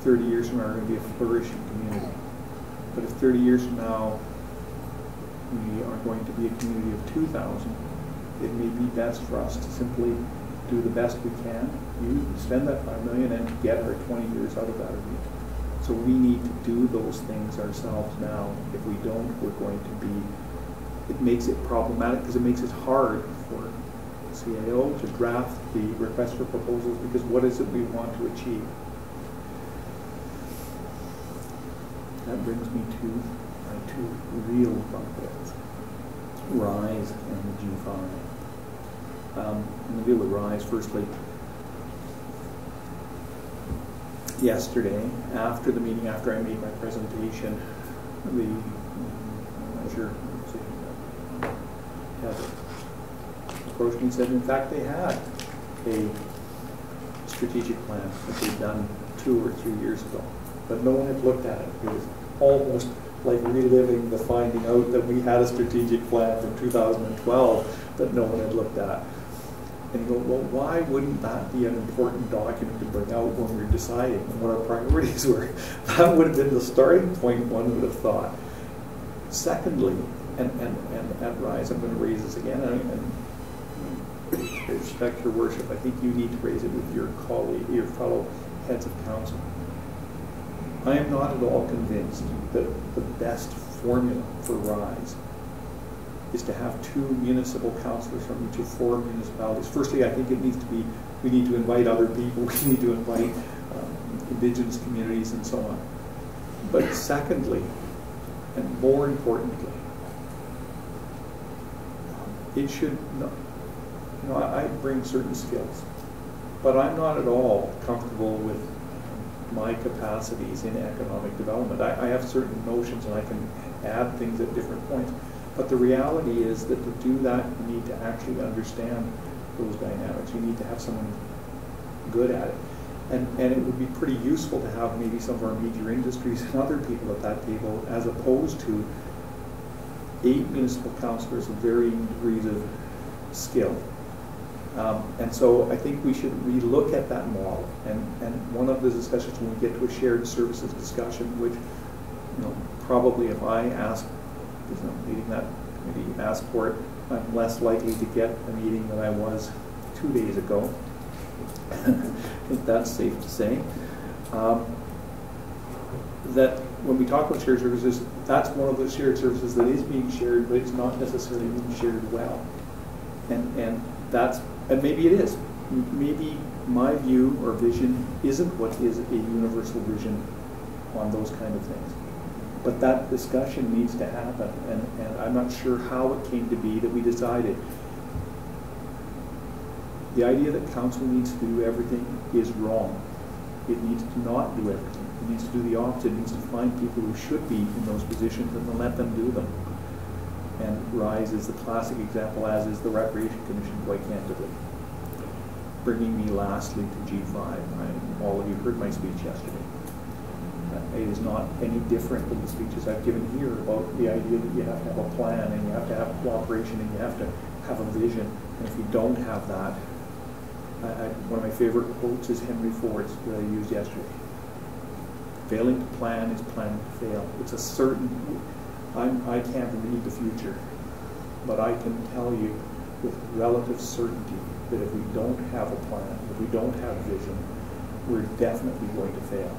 30 years from now, are going to be a flourishing community. But if 30 years from now we are going to be a community of 2,000, it may be best for us to simply do the best we can. You spend that $5 million and get our 20 years out of that arena. So we need to do those things ourselves now. If we don't, we're going to be, it makes it problematic because it makes it hard for CAO to draft the request for proposals, because what is it we want to achieve? That brings me to my two real buckets. RISE and the G5. In the deal with RISE, firstly, yesterday, after the meeting, after I made my presentation, the I'm not sure, approached me and said, in fact, they had a strategic plan that they'd done 2 or 3 years ago, but no one had looked at it. It was almost like reliving the finding out that we had a strategic plan from 2012 that no one had looked at. And you go, well, why wouldn't that be an important document to bring out when we're deciding what our priorities were? That would have been the starting point, one would have thought. Secondly, and at RISE, I'm going to raise this again, and respect your worship, I think you need to raise it with your colleague, your fellow heads of council. I am not at all convinced that the best formula for RISE is to have 2 municipal councillors from each of 4 municipalities. Firstly, I think it needs to be, we need to invite other people, we need to invite indigenous communities and so on. But secondly, and more importantly, it should, you know, I bring certain skills, but I'm not at all comfortable with my capacities in economic development. I have certain notions and I can add things at different points, but the reality is that to do that, you need to actually understand those dynamics. You need to have someone good at it. And it would be pretty useful to have maybe some of our major industries and other people at that table, as opposed to 8 municipal councillors of varying degrees of skill. And so I think we should relook at that model. And one of the discussions when we get to a shared services discussion, which, you know, probably if I ask, because I'm leading that committee, ask for it, I'm less likely to get a meeting than I was 2 days ago. I think that's safe to say. That when we talk about shared services, that's one of those shared services that is being shared, but it's not necessarily being shared well. And that's, and maybe it is. Maybe my view or vision isn't what is a universal vision on those kind of things. But that discussion needs to happen, and I'm not sure how it came to be that we decided. The idea that council needs to do everything is wrong. It needs to not do everything. It needs to do the opposite. It needs to find people who should be in those positions and then let them do them. And RISE is the classic example, as is the Recreation Commission, quite candidly. Bringing me lastly to G5. All of you heard my speech yesterday. It is not any different than the speeches I've given here about the idea that you have to have a plan and you have to have cooperation and you have to have a vision. And if you don't have that, one of my favorite quotes is Henry Ford's that I used yesterday. Failing to plan is planning to fail. It's a certain, I can't read the future, but I can tell you with relative certainty that if we don't have a plan, if we don't have vision, we're definitely going to fail.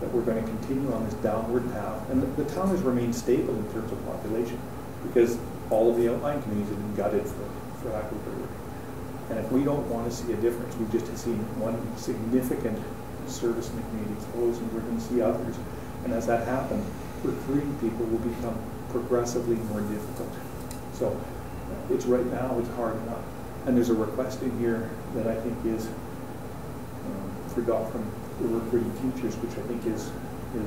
That we're going to continue on this downward path. And the town has remained stable in terms of population because all of the outlying communities have been gutted for aquaculture. And if we don't want to see a difference, we've just seen one significant service in the community close, and we're going to see others. And as that happens, recruiting people will become progressively more difficult. So it's right now, it's hard enough. And there's a request in here that I think is forgot from the recruiting teachers, which I think is I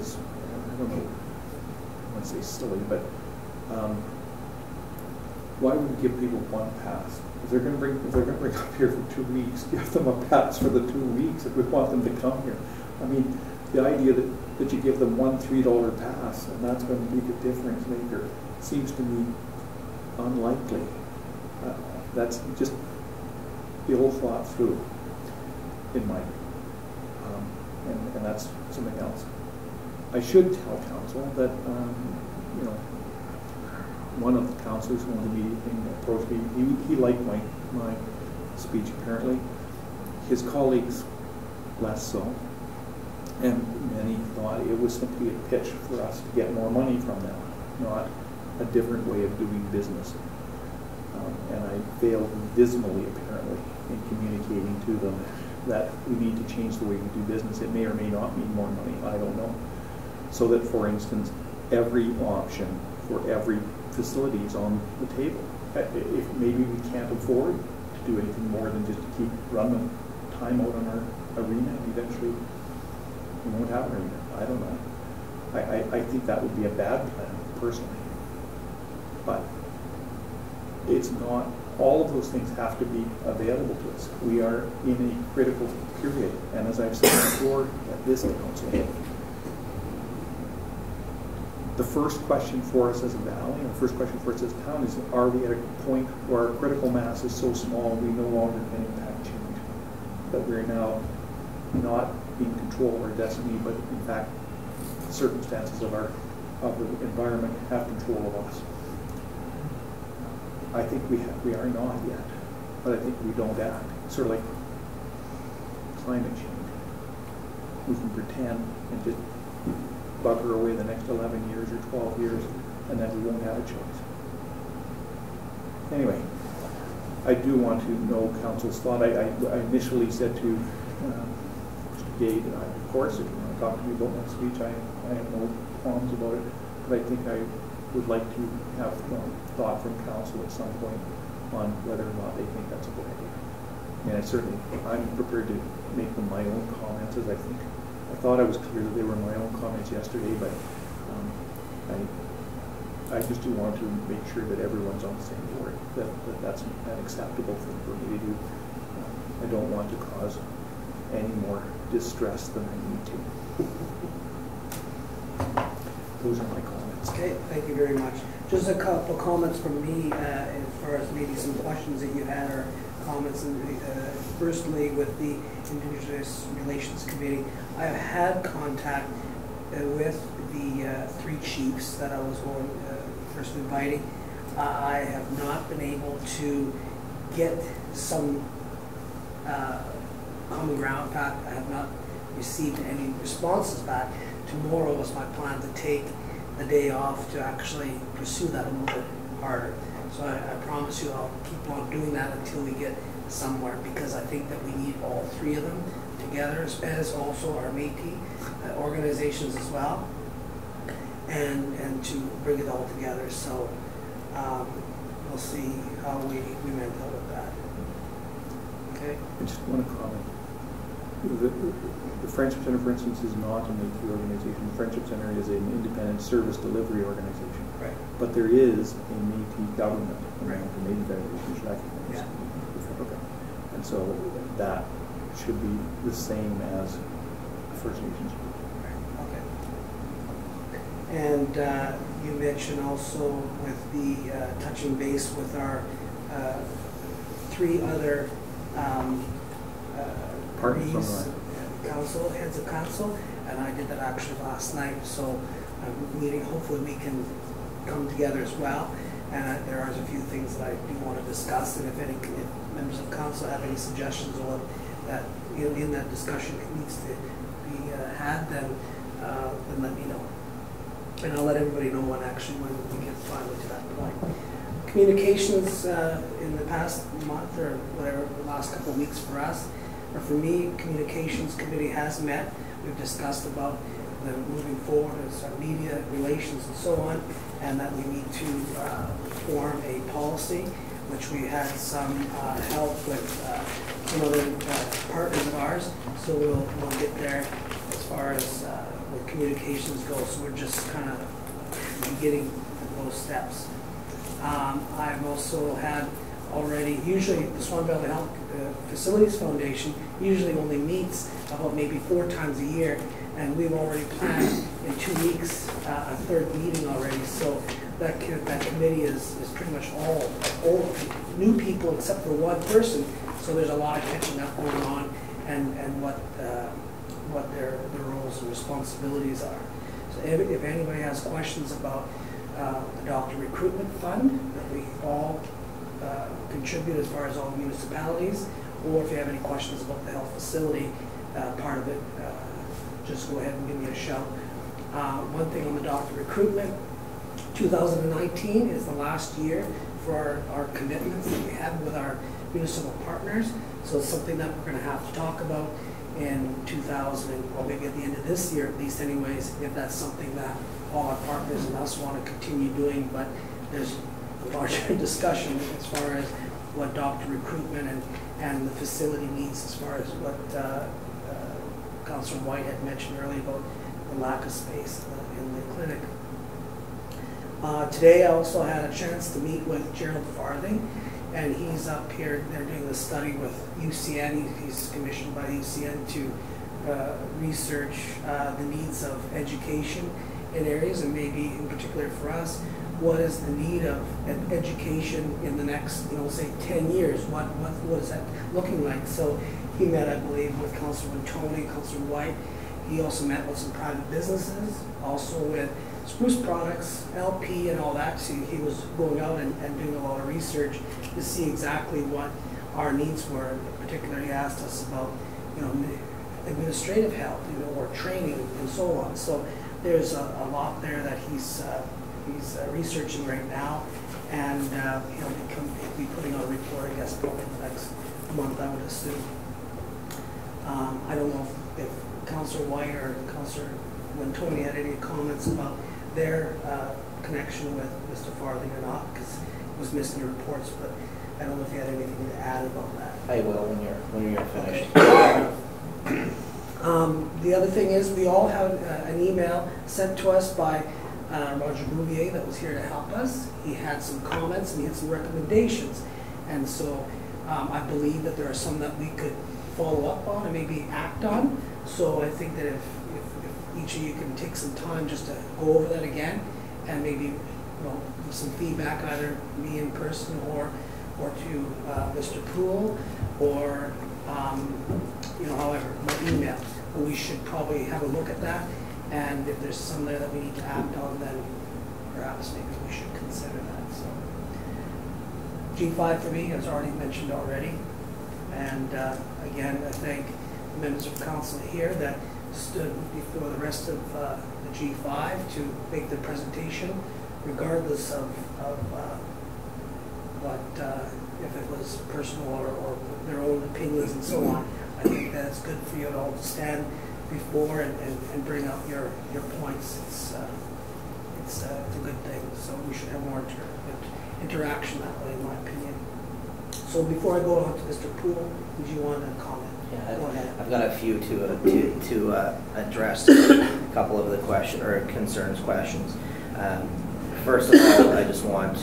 don't know, I wouldn't say silly, but why would we give people one pass? If they're going to bring up here for 2 weeks, give them a pass for the 2 weeks if we want them to come here. I mean, the idea that you give them one $3 pass and that's going to be the difference maker seems to me unlikely. That's just the old thought through in my view. And that's something else. I should tell council that, you know, one of the councillors who wanted to be approached me, he liked my speech apparently. His colleagues less so, and many thought it was simply a pitch for us to get more money from them, not a different way of doing business. And I failed dismally apparently in communicating to them that we need to change the way we do business. It may or may not mean more money, I don't know. So that, for instance, every option for every facility is on the table. If maybe we can't afford to do anything more than just to keep running time out on our arena, and eventually we won't have an arena, I don't know. I think that would be a bad plan, personally. But it's not, all of those things have to be available to us. We are in a critical period, and as I've said before at this council, the first question for us as a valley, and the first question for us as a town is, are we at a point where our critical mass is so small we no longer can impact change? That we're now not in control of our destiny, but in fact, the circumstances of the environment have control of us. I think we are not yet, but I think we don't act. Sort of like climate change. We can pretend and just bugger away the next 11 years or 12 years, and then we won't have a choice. Anyway, I do want to know council's thought. I initially said to date. Of course, if you want to talk to me about my speech, I have no qualms about it, but I think I would like to have thought from council at some point on whether or not they think that's a good idea. And I certainly, I'm prepared to make them my own comments, as I think. I thought I was clear that they were my own comments yesterday, but I just do want to make sure that everyone's on the same board, that that's an acceptable thing for me to do. I don't want to cause any more distress than I need to. Those are my comments. Okay, thank you very much. Just a couple comments from me as far as maybe some questions that you had or comments. Firstly, with the Indigenous Relations Committee, I've had contact with the three chiefs that I was first inviting. I have not been able to get some common ground back. I have not received any responses back. Tomorrow was my plan to take the day off to actually pursue that a little bit harder. So I promise you I'll keep on doing that until we get somewhere, because I think that we need all three of them together, as also our Métis organizations as well, and to bring it all together. So we'll see how we may deal with that. Okay? I just want to comment. The Friendship Center, for instance, is not a Métis organization. The Friendship Center is an independent service delivery organization. Right. But there is a Métis government, right, the Métis Federation should recognize. Yeah. Okay. And so that should be the same as First Nations. Right. Okay. And you mentioned also with the touching base with our three other partners, council, heads of council, and I did that actually last night. So I'm meeting. Hopefully, we can come together as well. And there are a few things that I do want to discuss. And if any members of council have any suggestions on that in that discussion it needs to be had, then let me know. And I'll let everybody know when actually when we get finally to that point. Communications in the past month or whatever, the last couple of weeks for us, or for me, Communications Committee has met. We've discussed about the moving forward as our media relations and so on, and that we need to form a policy, which we had some help with some other partners of ours. So we'll get there as far as where communications go. So we're just kind of beginning those steps. I've also had already, usually the Swan Valley Health Facilities Foundation usually only meets about maybe 4 times a year, and we've already planned in 2 weeks a third meeting already. So that committee is pretty much all old, new people except for one person. So there's a lot of catching up going on, and what their roles and responsibilities are. So if anybody has questions about the doctor recruitment fund that we all contribute as far as all municipalities, or if you have any questions about the health facility part of it, just go ahead and give me a shout. One thing on the doctor recruitment, 2019 is the last year for our commitments that we have with our municipal partners, so it's something that we're going to have to talk about in 2000, or maybe at the end of this year at least anyways, if that's something that all our partners and us want to continue doing. But there's larger discussion as far as what doctor recruitment and the facility needs, as far as what Councillor White had mentioned earlier about the lack of space in the clinic. Today I also had a chance to meet with Gerald Farthing, and he's up here, they're doing a study with UCN, he's commissioned by UCN to research the needs of education in areas, and maybe in particular for us, what is the need of education in the next, say 10 years? What is that looking like? So he met, I believe, with Councillor Wintoniw, Councillor White. He also met with some private businesses, also with Spruce Products, LP, and all that. So he was going out and doing a lot of research to see exactly what our needs were. Particularly, he asked us about, administrative help, or training and so on. So there's a lot there that he's researching right now, and he'll be putting on a report, I guess, probably in the next month, I would assume. I don't know if Councillor White or Councillor Wintoniw had any comments about their connection with Mr. Farthing or not, because it was missing the reports, but I don't know if you had anything to add about that. I will when you're finished. Okay. The other thing is we all have an email sent to us by Roger Bouvier that was here to help us. He had some comments and he had some recommendations, and so I believe that there are some that we could follow up on and maybe act on. So I think that if each of you can take some time just to go over that again and maybe, you know, give some feedback, either me in person or to Mr. Poole, or you know, however, my email. We should probably have a look at that, and if there's some there that we need to act on, then perhaps maybe we should consider that. So G5 for me has already mentioned already, and again I thank the members of council here that stood before the rest of the G5 to make the presentation, regardless of what if it was personal or their own opinions and so on. I think that it's good for you all to stand before and bring out your points. It's a good thing. So we should have more interaction that way, in my opinion. So before I go on to Mr. Poole, did you want to comment? Yeah, go ahead. I've got a few to address a couple of the question or concerns questions. First of all, I just want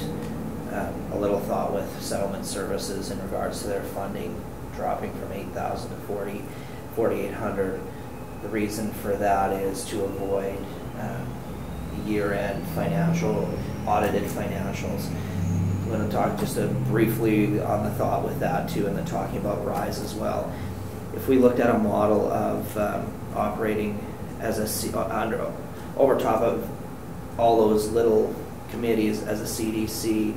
a little thought with Settlement Services in regards to their funding dropping from 8,000 to 4,800. The reason for that is to avoid year-end audited financials. I'm going to talk just briefly on the thought with that too, and then talking about RISE as well. If we looked at a model of operating as over top of all those little committees as a CDC,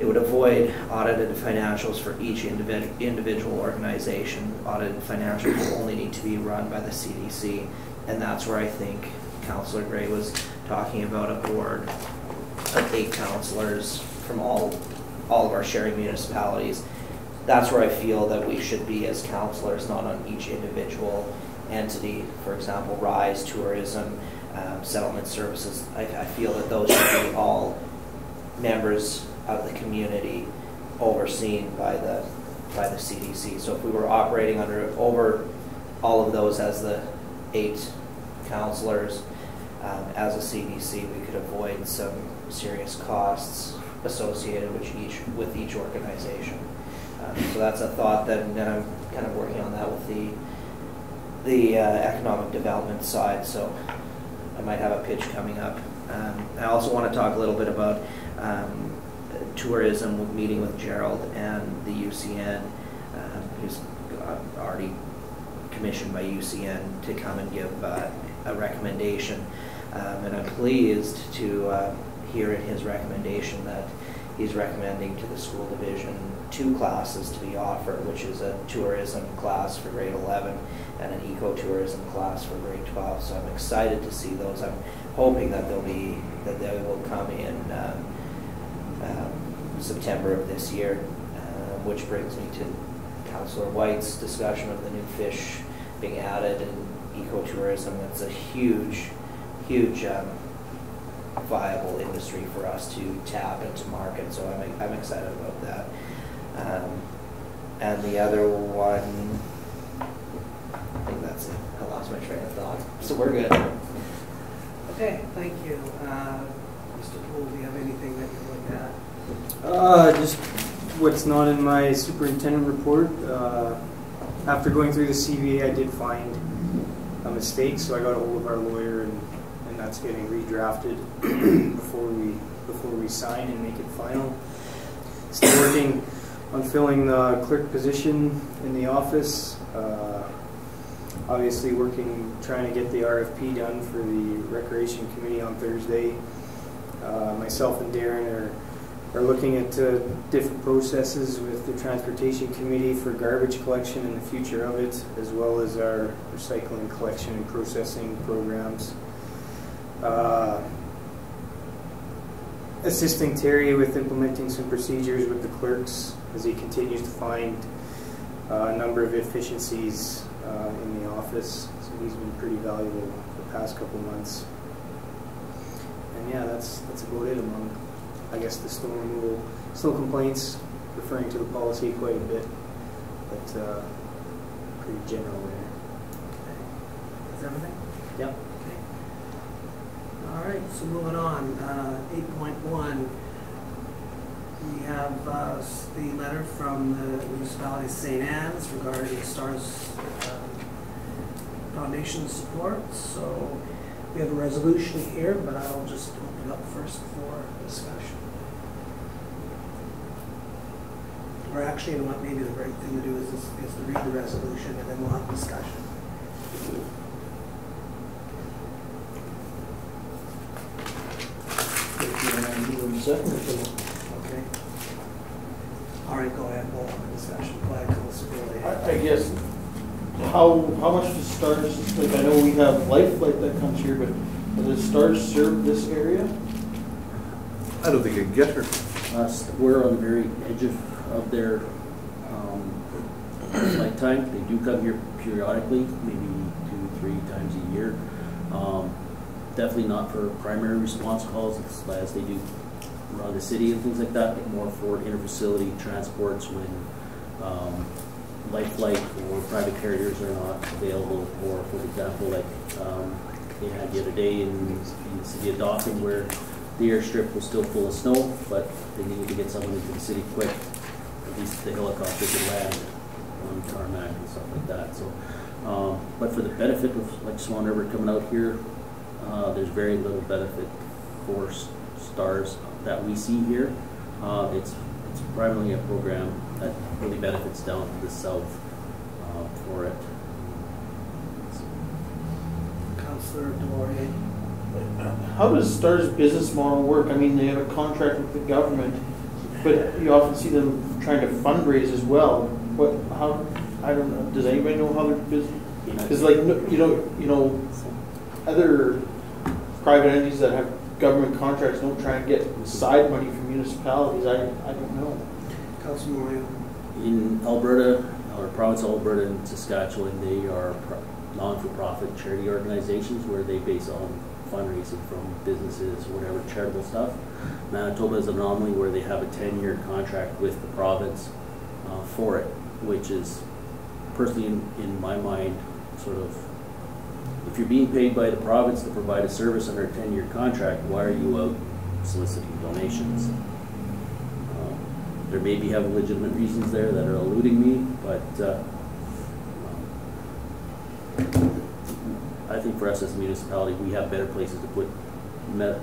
it would avoid audited financials for each individual organization. Audited financials will only need to be run by the CDC, and that's where I think Councillor Gray was talking about a board of 8 councillors from all of our sharing municipalities. That's where I feel that we should be as councillors, not on each individual entity. For example, RISE, tourism, settlement services. I feel that those should be all members of the community overseen by the CDC. So if we were operating over all of those as the 8 councillors as a CDC, we could avoid some serious costs associated with each organization. So that's a thought that I'm kind of working on that with the economic development side. So I might have a pitch coming up. I also want to talk a little bit about tourism, meeting with Gerald and the UCN, who's already commissioned by UCN to come and give a recommendation. And I'm pleased to hear in his recommendation that he's recommending to the school division 2 classes to be offered, which is a tourism class for grade 11 and an ecotourism class for grade 12. So I'm excited to see those. I'm hoping that they will come in September of this year, which brings me to Councillor White's discussion of the new fish being added and ecotourism. That's a huge, huge viable industry for us to tap into market, so I'm excited about that. And the other one, I think that's it. I lost my train of thought, so we're good. Okay, thank you. Mr. Poole, do you have anything that you're looking at? Just what's not in my superintendent report. After going through the CBA, I did find a mistake, so I got a hold of our lawyer, and that's getting redrafted before we sign and make it final. Still working on filling the clerk position in the office. Obviously trying to get the RFP done for the Recreation Committee on Thursday. Myself and Darren are looking at different processes with the Transportation Committee for garbage collection and the future of it, as well as our recycling collection and processing programs. Assisting Terry with implementing some procedures with the clerks as he continues to find a number of efficiencies in the office. office, so he's been pretty valuable for the past couple months. And yeah, that's about it among, I guess, the snow removal. Snow complaints, referring to the policy quite a bit, but pretty general there. Okay. That's everything? Yep. Okay. All right, so moving on, 8.1. We have the letter from the municipality of St. Anne's regarding STARS Foundation support. So we have a resolution here, but I'll just open it up first for discussion. Or actually, you know what, maybe the right thing to do is to read the resolution and then we'll have discussion. Okay. All right, go ahead, we'll have a discussion. I guess, how much does STARS, like I know we have Lifelight that comes here, but does STARS serve this area? I don't think I can get her. We're on the very edge of their lifetime. They do come here periodically, maybe 2 or 3 times a year. Definitely not for primary response calls as they do around the city and things like that, but more for interfacility transports when life flight or private carriers are not available, or for example, like they had the other day in the city of Dauphin where the airstrip was still full of snow, but they needed to get someone into the city quick. At least the helicopter could land on tarmac and stuff like that. So, but for the benefit of like Swan River coming out here, there's very little benefit for STARS that we see here. It's primarily a program that really benefits down to the south for it. Councillor Delaurier. How does STARS business model work? I mean, they have a contract with the government, but you often see them trying to fundraise as well. What? How? I don't know. Does anybody know how their business? Because like you know, other private entities that have government contracts don't try and get side money from municipalities. I don't know. Councilor Morio. In Alberta, or province of Alberta and Saskatchewan, they are non-for-profit charity organizations where they base on fundraising from businesses, whatever charitable stuff. Manitoba is an anomaly where they have a 10-year contract with the province for it, which is personally in my mind sort of, if you're being paid by the province to provide a service under a 10-year contract, why are you out soliciting donations? There may be have legitimate reasons there that are eluding me, but I think for us as a municipality, we have better places to put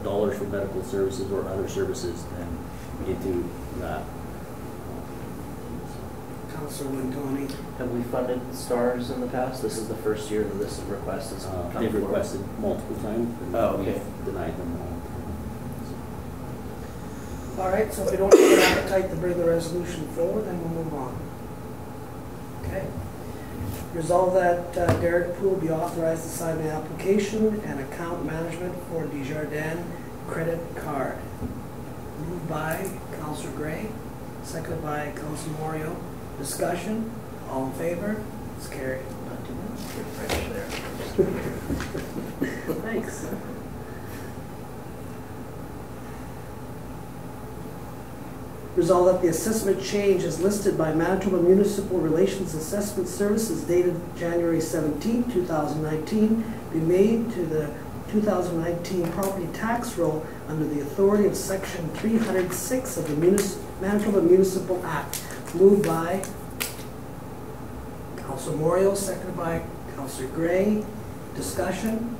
dollars for medical services or other services than into that. Councilor Wintoniw. Have we funded STARS in the past? This is the first year that this request has come. They've requested multiple times. Oh, okay. Denied them all. All right, so if we don't have an appetite to bring the resolution forward, then we'll move on. Okay. Resolve that Derek Poole be authorized to sign the application and account management for Desjardins credit card. Moved by Councilor Gray, seconded by Councilor Morio. Discussion? All in favor? It's carried. Not too much. Good there. Thanks. Resolve that the assessment change is listed by Manitoba Municipal Relations Assessment Services dated January 17, 2019 be made to the 2019 property tax roll under the authority of section 306 of the Manitoba Municipal Act. Moved by Councilor Moriaux, seconded by Councilor Gray. Discussion?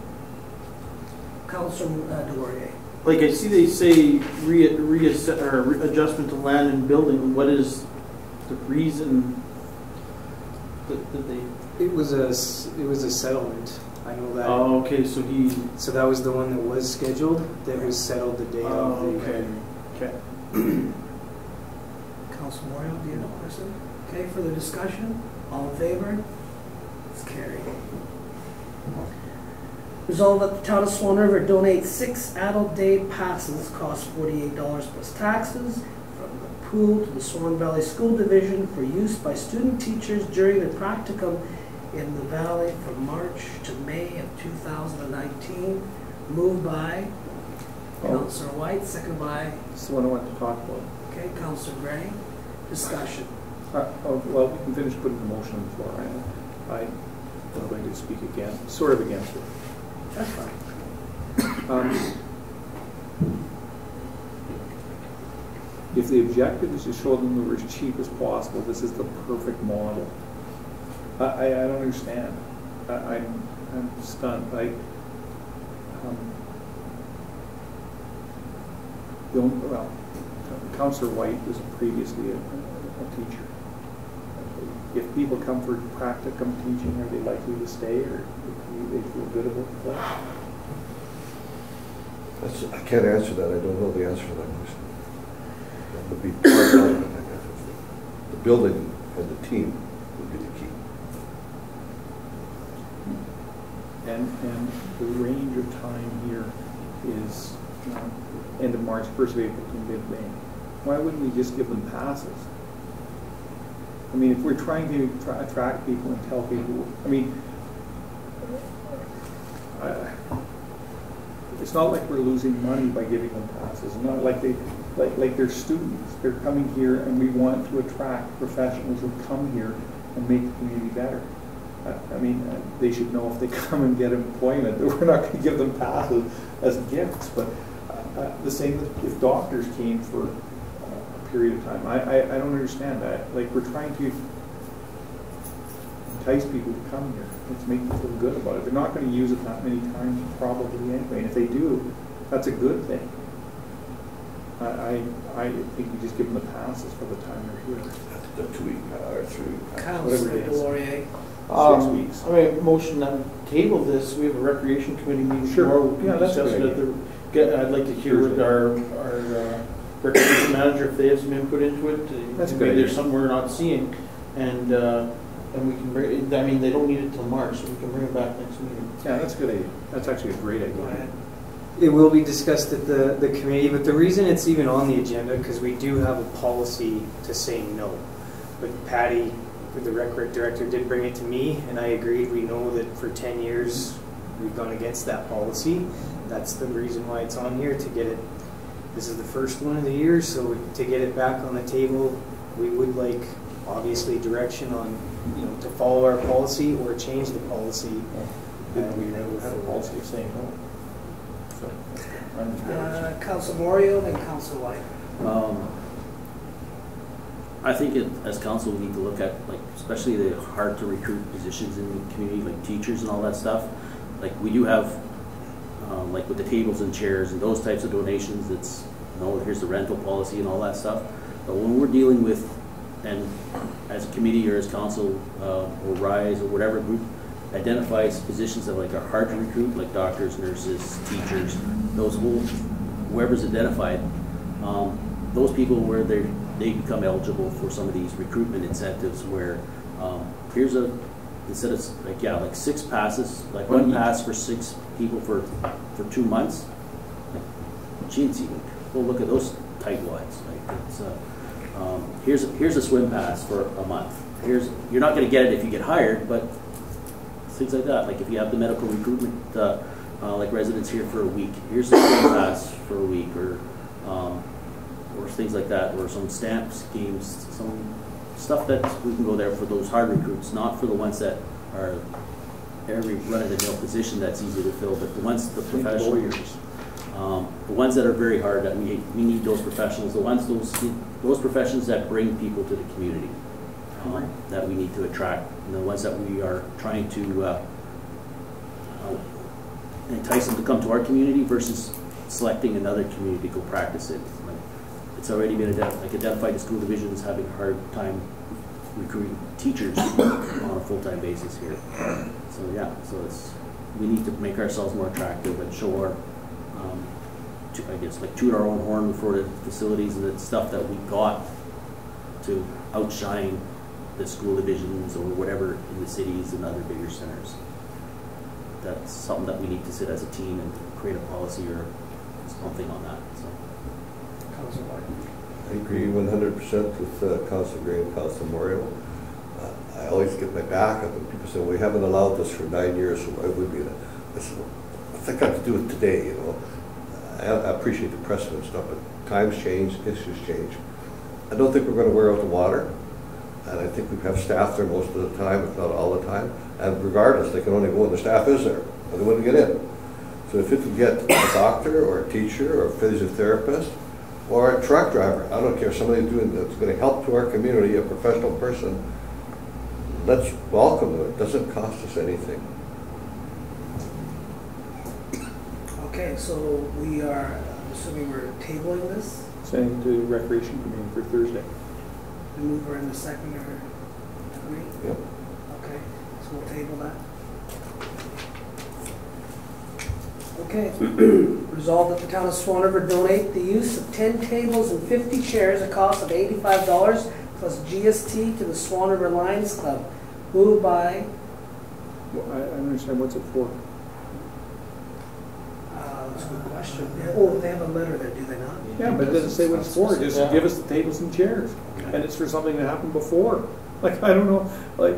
Councilor Delaurier. Like I see they say adjustment to land and building. What is the reason that they? It was a settlement. I know that. Oh, okay. So that was the one that was scheduled. That was settled the day of. Okay. Councilor Morio, do you know person? Okay. Further discussion. All in favor? It's carried. Resolve that the town of Swan River donates 6 adult day passes, cost $48 plus taxes, from the Poole to the Swan Valley School Division for use by student teachers during their practicum in the Valley from March to May of 2019. Moved by Councillor White, second by... That's the one I want to talk about. Okay, Councillor Gray. Discussion. Well, we can finish putting the motion on the floor. I'm not going to speak again. Sort of against it. That's fine. If the objective is to show them they were as cheap as possible, this is the perfect model. I don't understand. I'm stunned. Well, Councillor White was previously a teacher. If people come for practicum teaching, are they likely to stay, or do they feel good about the place? I can't answer that. I don't know the answer to that question. That would be part-time, I guess. The building and the team would be the key. And the range of time here is end of March, 1st of April to mid-May. Why wouldn't we just give them passes? I mean, if we're trying to attract people and tell people, I mean, it's not like we're losing money by giving them passes. It's not like they're students. They're coming here, and we want to attract professionals who come here and make the community better. I mean, they should know if they come and get employment that we're not going to give them passes as gifts. But the same if doctors came for a period of time. I don't understand that. Like, we're trying to entice people to come here. Let's make them feel good about it. They're not going to use it that many times probably anyway. And if they do, that's a good thing. I think we just give them the passes for the time they're here. The 2 week or 3 week pass. Councilor Delaurier. 6 weeks. All right, motion on the table this. We have a recreation committee meeting. Sure. Yeah, that's good. I'd like to hear with our recreation manager if they have some input into it. That's maybe there's something we're not seeing, and we can bring. I mean, they don't need it till March, so we can bring it back next meeting. Yeah, that's a good idea. That's actually a great idea. Go ahead. It will be discussed at the committee, but the reason it's even on the agenda because we do have a policy to say no. But Patty, the rec director, did bring it to me, and I agreed. We know that for 10 years we've gone against that policy. That's the reason why it's on here, to get it. This is the first one of the year, so to get it back on the table, we would like, obviously, direction on, you know, to follow our policy or change the policy. And we never had a policy of saying no. Council Morio and Council White. I think as council we need to look at, like, especially the hard to recruit positions in the community, like teachers and all that stuff. Like, we do have, like with the tables and chairs and those types of donations, it's, you know, here's the rental policy and all that stuff. But when we're dealing with, and as a committee or as council or RISE or whatever group identifies positions that like are hard to recruit, like doctors, nurses, teachers, those whole, whoever's identified, those people where they become eligible for some of these recruitment incentives where here's a, instead of like, yeah, like six passes, like one pass for 6 people for 2 months, like, geez, we'll look at those tight lines. Like, it's, here's a swim pass for a month. Here's, you're not going to get it if you get hired, but things like that. Like if you have the medical recruitment, like residents here for a week, here's the swim pass for a week, or things like that, or some stamp schemes, some stuff that we can go there for those hard recruits, not for the ones that are every run-of-the-mill position that's easy to fill, but the ones, the professionals, the ones that are very hard, that we need those professionals, the ones, those professions that bring people to the community, that we need to attract, and the ones that we are trying to entice them to come to our community versus selecting another community to go practice it. Like, it's already been identified the school division is having a hard time recruiting teachers on a full-time basis here. So yeah, so it's, we need to make ourselves more attractive and show our, I guess, like toot our own horn for the facilities and the stuff that we got to outshine the school divisions or whatever in the cities and other bigger centers. That's something that we need to sit as a team and create a policy or something on that. So. I agree 100% with Council Gray and Council Morio. I always give my back up, and people say, we haven't allowed this for 9 years, so why would we? I said, I think I have to do it today, you know. I appreciate the precedent stuff, but times change, issues change. I don't think we're going to wear out the water, and I think we have staff there most of the time, if not all the time, and regardless, they can only go when the staff is there, or they wouldn't get in. So if you can get a doctor, or a teacher, or a physiotherapist, or a truck driver, I don't care, somebody doing that's going to help to our community, a professional person, let's welcome them. It doesn't cost us anything. Okay, so we are, assuming we're tabling this? Sending to Recreation Committee for Thursday. The mover and the seconder agree? Yep. Okay, so we'll table that. Okay. Resolved that the town of Swan River donate the use of 10 tables and 50 chairs, a cost of $85 plus GST, to the Swan River Lions Club. Moved by. Well, I don't understand, what's it for? That's a good question. Oh, they have a letter there, do they not? Yeah, but it doesn't say what it's for. It just give us the tables and chairs, okay. And it's for something that happened before. Like, I don't know, like.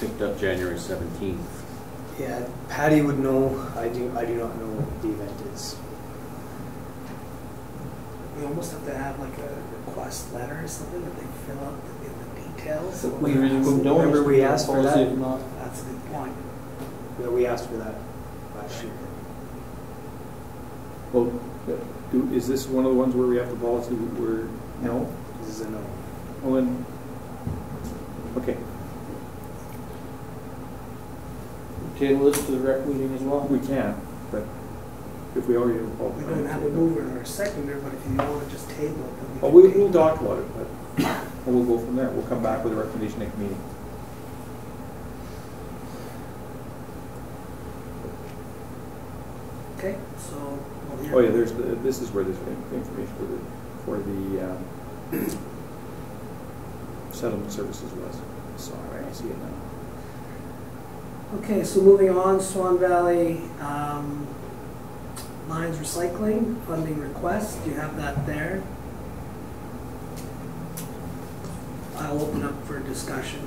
Picked up January 17th. Yeah, Patty would know. I do not know what the event is. We almost have to have like a request letter or something that they fill out the details. So we remember we asked for that. That's a good point. Yeah, we asked for that last year. Well, is this one of the ones where we have to volunteer? Where no, this is a no. Well then, okay. Table this to the rec meeting as well? We can, but if we already have a we don't have a mover or a seconder, but if you want to just table it, then we'll talk about it, but we'll go from there. We'll come back with a recommendation next meeting. Okay, so. Oh yeah, there's this is where there's information for the settlement services was. Sorry, I see it now. Okay, so moving on, Swan Valley Lions Recycling funding request. Do you have that there? I'll open up for discussion.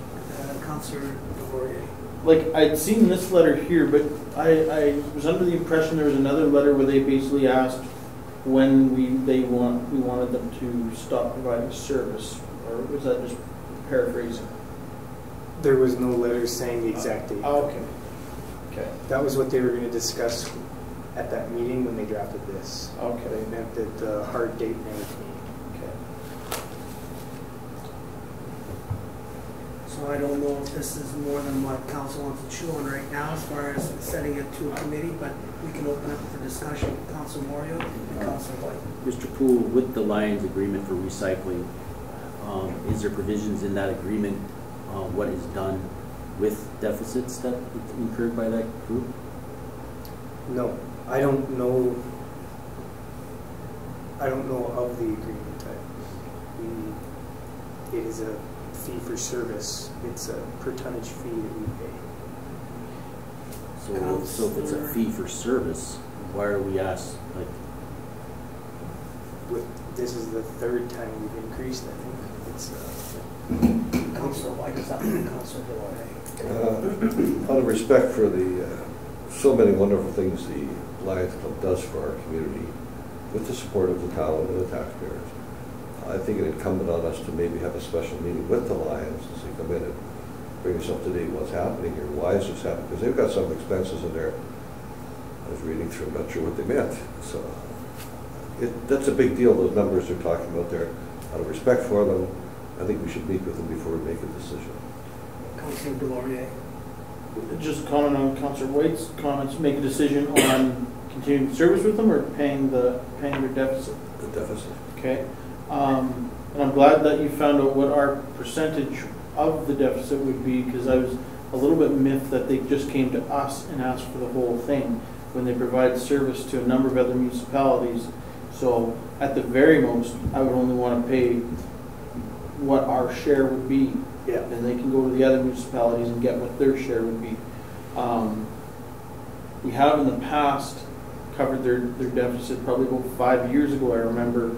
Councillor Delaurier. Like, I'd seen this letter here, but I was under the impression there was another letter where they basically asked when we wanted them to stop providing service, or was that just paraphrasing? There was no letter saying the exact date. Oh, okay. Okay. That was what they were going to discuss at that meeting when they drafted this. Okay. They meant that the hard date never came. Okay. So I don't know if this is more than what council wants to chew on right now as far as setting it to a committee, but we can open up for discussion with Council Morio and Council White. Mr. Poole, with the Lions agreement for recycling, is there provisions in that agreement? What is done with deficits that incurred by that group? No, I don't know. I don't know of the agreement. It is a fee for service. It's a per tonnage fee that we pay. So if it's a fee for service, why are we asked? Like, this is the third time we've increased. I think it's. Council, why does that mean Council Delaurier? Out of respect for the so many wonderful things the Lions Club does for our community, with the support of the town and the taxpayers, I think it incumbent on us to maybe have a special meeting with the Lions as they come in and bring us up to date what's happening here. Why is this happening? Because they've got some expenses in there. I was reading through, I'm not sure what they meant. So that's a big deal, those numbers they're talking about there. Out of respect for them, I think we should meet with them before we make a decision. Councilor Delaurier. Just comment on Councilor White's comments. Make a decision on continuing service with them or paying their deficit. The deficit. Okay. And I'm glad that you found out what our percentage of the deficit would be, because I was a little bit miffed that they just came to us and asked for the whole thing when they provide service to a number of other municipalities. So at the very most, I would only want to pay what our share would be, yeah. And they can go to the other municipalities and get what their share would be. We have in the past covered their deficit, probably about 5 years ago I remember,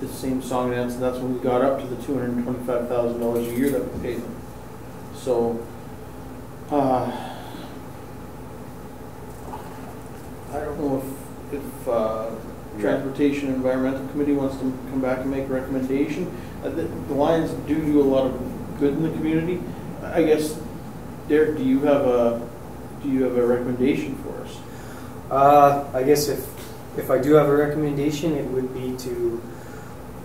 the same song and dance, and that's when we got up to the $225,000 a year that we paid them. So, I don't know if Transportation and Environmental Committee wants to come back and make a recommendation. The Lions do a lot of good in the community. I guess, Derek, do you have a recommendation for us? I guess if I do have a recommendation, it would be to,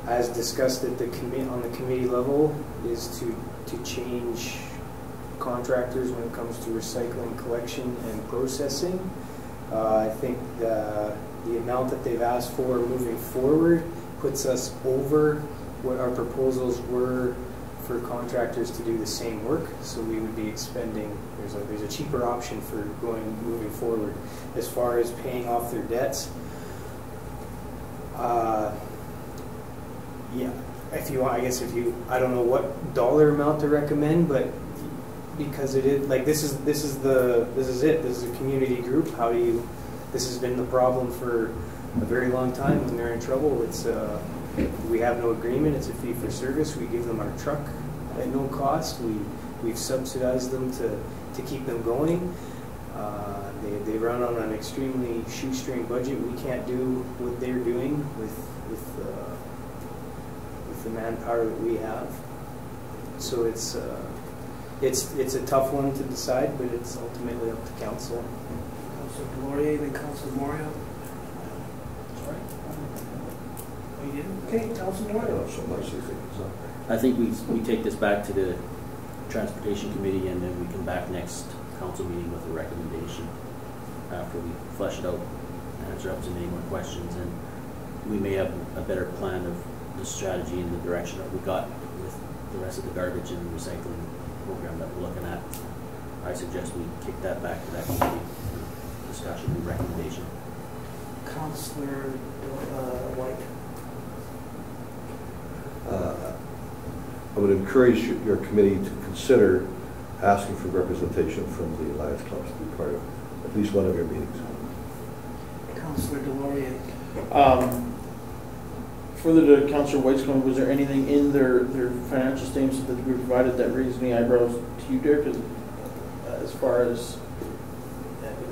as discussed at the committee level, is to change contractors when it comes to recycling, collection, and processing. I think the amount that they've asked for moving forward puts us over what our proposals were for contractors to do the same work. So we would be expending, there's a cheaper option for moving forward. As far as paying off their debts, yeah, if you want, I guess I don't know what dollar amount to recommend, but because it is, like, this is a community group. How do you, this has been the problem for a very long time when they're in trouble. It's, we have no agreement, it's a fee for service. We give them our truck at no cost. We've subsidized them to keep them going. They run on an extremely shoestring budget. We can't do what they're doing with the manpower that we have. So it's a tough one to decide, but it's ultimately up to council. Council Delaurier, then Council Morio. Sorry. Okay, Council Morio. I think we take this back to the Transportation Committee, and then we come back next council meeting with a recommendation after we flesh it out, answer up to many more questions, and we may have a better plan of the strategy and the direction that we got with the rest of the garbage and recycling program that we're looking at. I suggest we kick that back to that committee for discussion and recommendation. Councillor White. I would encourage your committee to consider asking for representation from the Lions Clubs to be part of at least one of your meetings. Councillor Delaurier. Further to Councillor White's comment, was there anything in their financial statements that the group provided that raised any eyebrows to you, Derek, as far as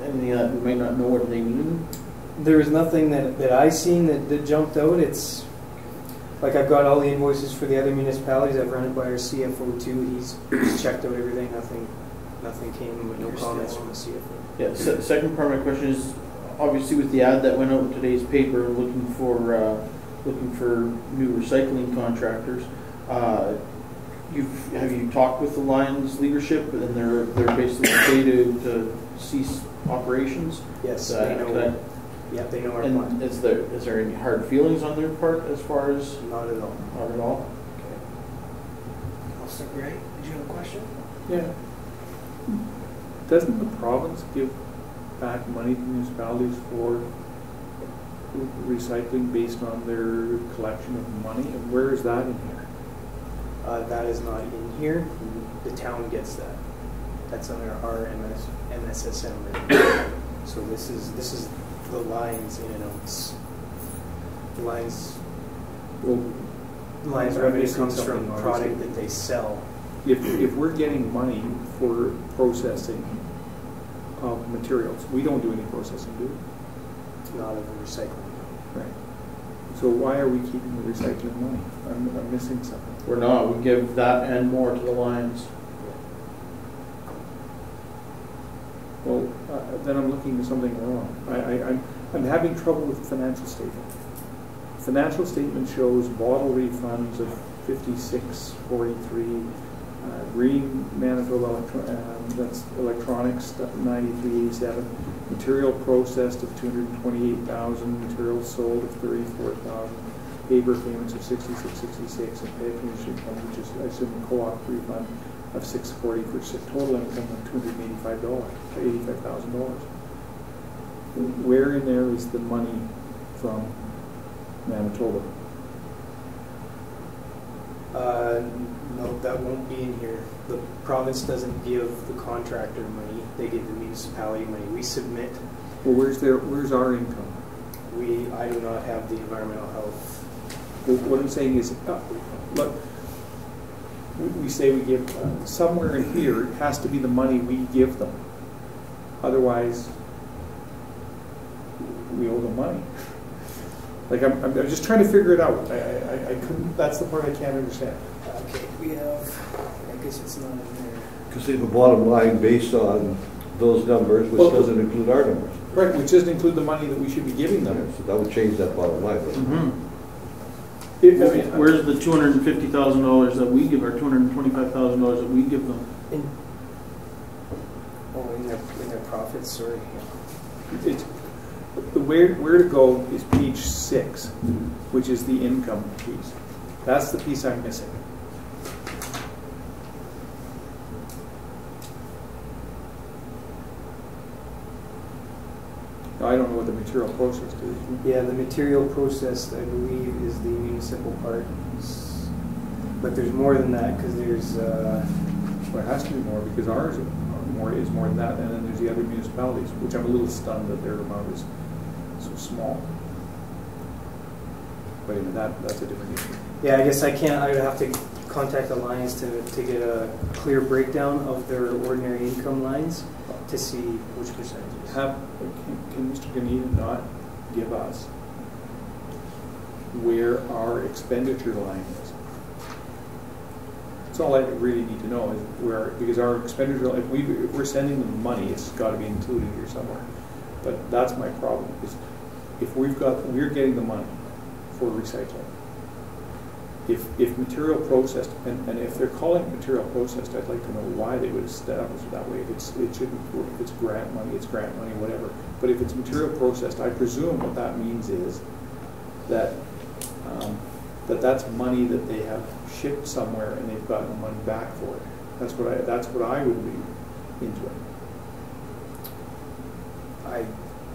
anything that we may not know what they mean? There was nothing that I seen that jumped out. It's like, I've got all the invoices for the other municipalities. I've run it by our CFO too. He's checked out everything. Nothing came with no comments from the CFO. Yeah. So second part of my question is, obviously with the ad that went out in today's paper, looking for new recycling contractors. Have you talked with the Lions leadership, and they're basically okay to cease operations? Yes, they know. Yeah, they know our plan. Is there any hard feelings on their part as far as? Not at all. Not at all. Okay. Councilor Gray, did you have a question? Yeah. Doesn't the province give back money to municipalities for recycling based on their collection of money? And where is that in here? That is not in here. The town gets that. That's under our MSSM. So this is the Lions in and out. The Lions, revenue comes from the product that they sell. If we're getting money for processing of materials, we don't do any processing, do we? Not of the recycling. Right. So why are we keeping the recycling money? I'm missing something. We're not. We give that and more to the Lions. Well, then I'm looking at something wrong. I'm having trouble with the financial statement. Financial statement shows bottle refunds of 56.43, green Manitoba that's electronics 93.87, material processed of 228,000, material sold of 34,000, paper payments of 66.66, and pay commission income, which is I assume a co-op refund of 640 for total income of $285,000. Where in there is the money from Manitoba? No, that won't be in here. The province doesn't give the contractor money; they give the municipality money. We submit. Well, where's our income? I do not have the environmental health What I'm saying is, look, we say we give, somewhere in here, it has to be the money we give them. Otherwise, we owe them money. Like, I'm just trying to figure it out. I couldn't, that's the part I can't understand. Okay, we have, I guess it's not in there. Because they have a bottom line based on those numbers, which doesn't include our numbers. Right, which doesn't include the money that we should be giving them. Yeah, so that would change that bottom line. Mm-hmm. Where's the $250,000 that we give, or $225,000 that we give them? In their profits, sorry. It's, where to go is page 6, which is the income piece. That's the piece I'm missing. I don't know what the material process is. Yeah, the material process, I believe, is the municipal part. But there's more than that, because there's... well, it has to be more, because ours is more than that, and then there's the other municipalities, which I'm a little stunned that their amount is so small. But even that's a different issue. Yeah, I guess I can't. I would have to contact the Lions to get a clear breakdown of their ordinary income lines to see which percentage. Can Mr. Ganita not give us where our expenditure line is? That's all I really need to know, is where, because our expenditure, if we're sending them money, it's got to be included here somewhere. But that's my problem, is if we're getting the money for recycling. If material processed, and if they're calling it material processed, I'd like to know why they would have set up that way. It shouldn't work. If it's grant money, it's grant money, whatever. But if it's material processed, I presume what that means is that that's money that they have shipped somewhere and they've gotten money back for it. That's what I would read into it.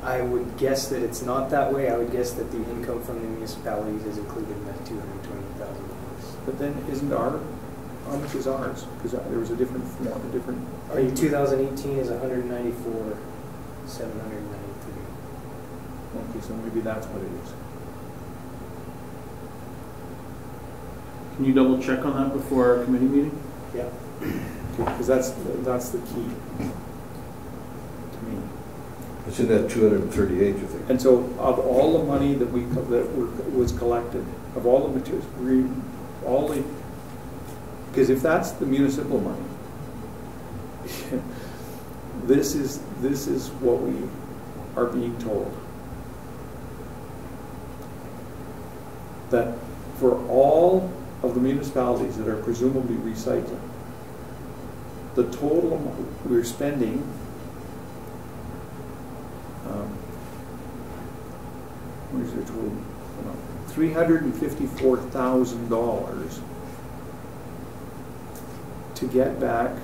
I would guess that it's not that way. I would guess that the income from the municipalities is included in that $220,000. But then isn't our, how much is ours? Because there was a different, no, a different. Our 2018 is 194,793. Okay, so maybe that's what it is. Can you double check on that before our committee meeting? Yeah. Because that's the key. It's in that 238, I think. And so, of all the money that was collected, of all the materials, because if that's the municipal money, this is what we are being told, that for all of the municipalities that are presumably recycling, the total amount we're spending. Where's their total? $354,000 to get back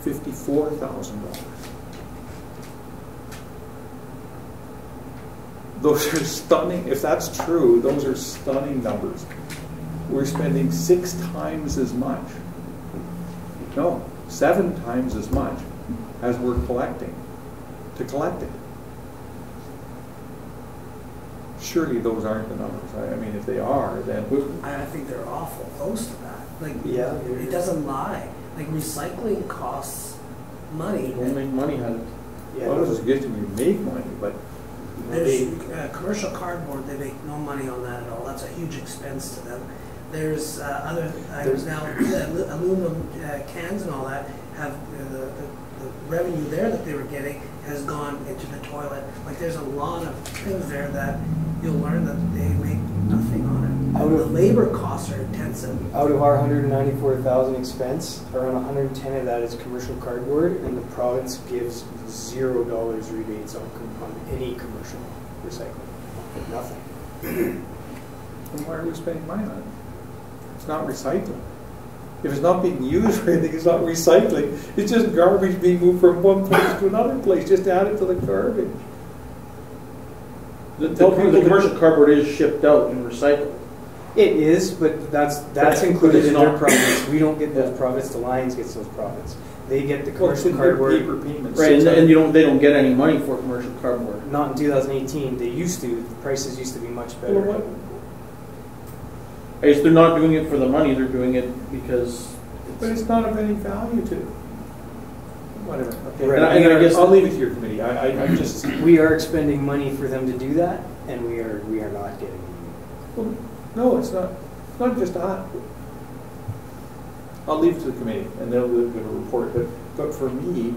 $54,000. Those are stunning. If that's true, those are stunning numbers. We're spending 6 times as much. No, 7 times as much as we're collecting. To collect it. Surely those aren't the numbers. I mean, if they are, then I think they're awful close to that. Like, yeah, it doesn't lie. Like, recycling costs money. You don't make money on it. Yeah, well, it's good to make money, but there's commercial cardboard. They make no money on that at all. That's a huge expense to them. There's other items now. Aluminum cans and all that have the revenue there that they were getting has gone into the toilet. Like, there's a lot of things there that you'll learn that they make nothing on it. The labor costs are intensive. Out of our $194,000 expense, around 110 of that is commercial cardboard, and the province gives $0 rebates on any commercial recycling. Nothing. And why are we spending money on it? It's not recycling. If it's not being used or anything, it's not recycling. It's just garbage being moved from one place to another place, just add it to the garbage. The commercial cardboard is shipped out and recycled. It is, but that's included in our profits. We don't get those profits. The Lions gets those profits. They get the commercial cardboard. Paper payments. Right, and they don't get any money for commercial cardboard. Not in 2018. They used to. The prices used to be much better. Well, I guess they're not doing it for the money, they're doing it because... But it's not of any value to... Whatever. Okay. Right. And I guess I'll leave it to your committee. I just... We are expending money for them to do that, and we are not getting it. Well, no, it's not just us. I'll leave it to the committee, and they'll give a report. But for me,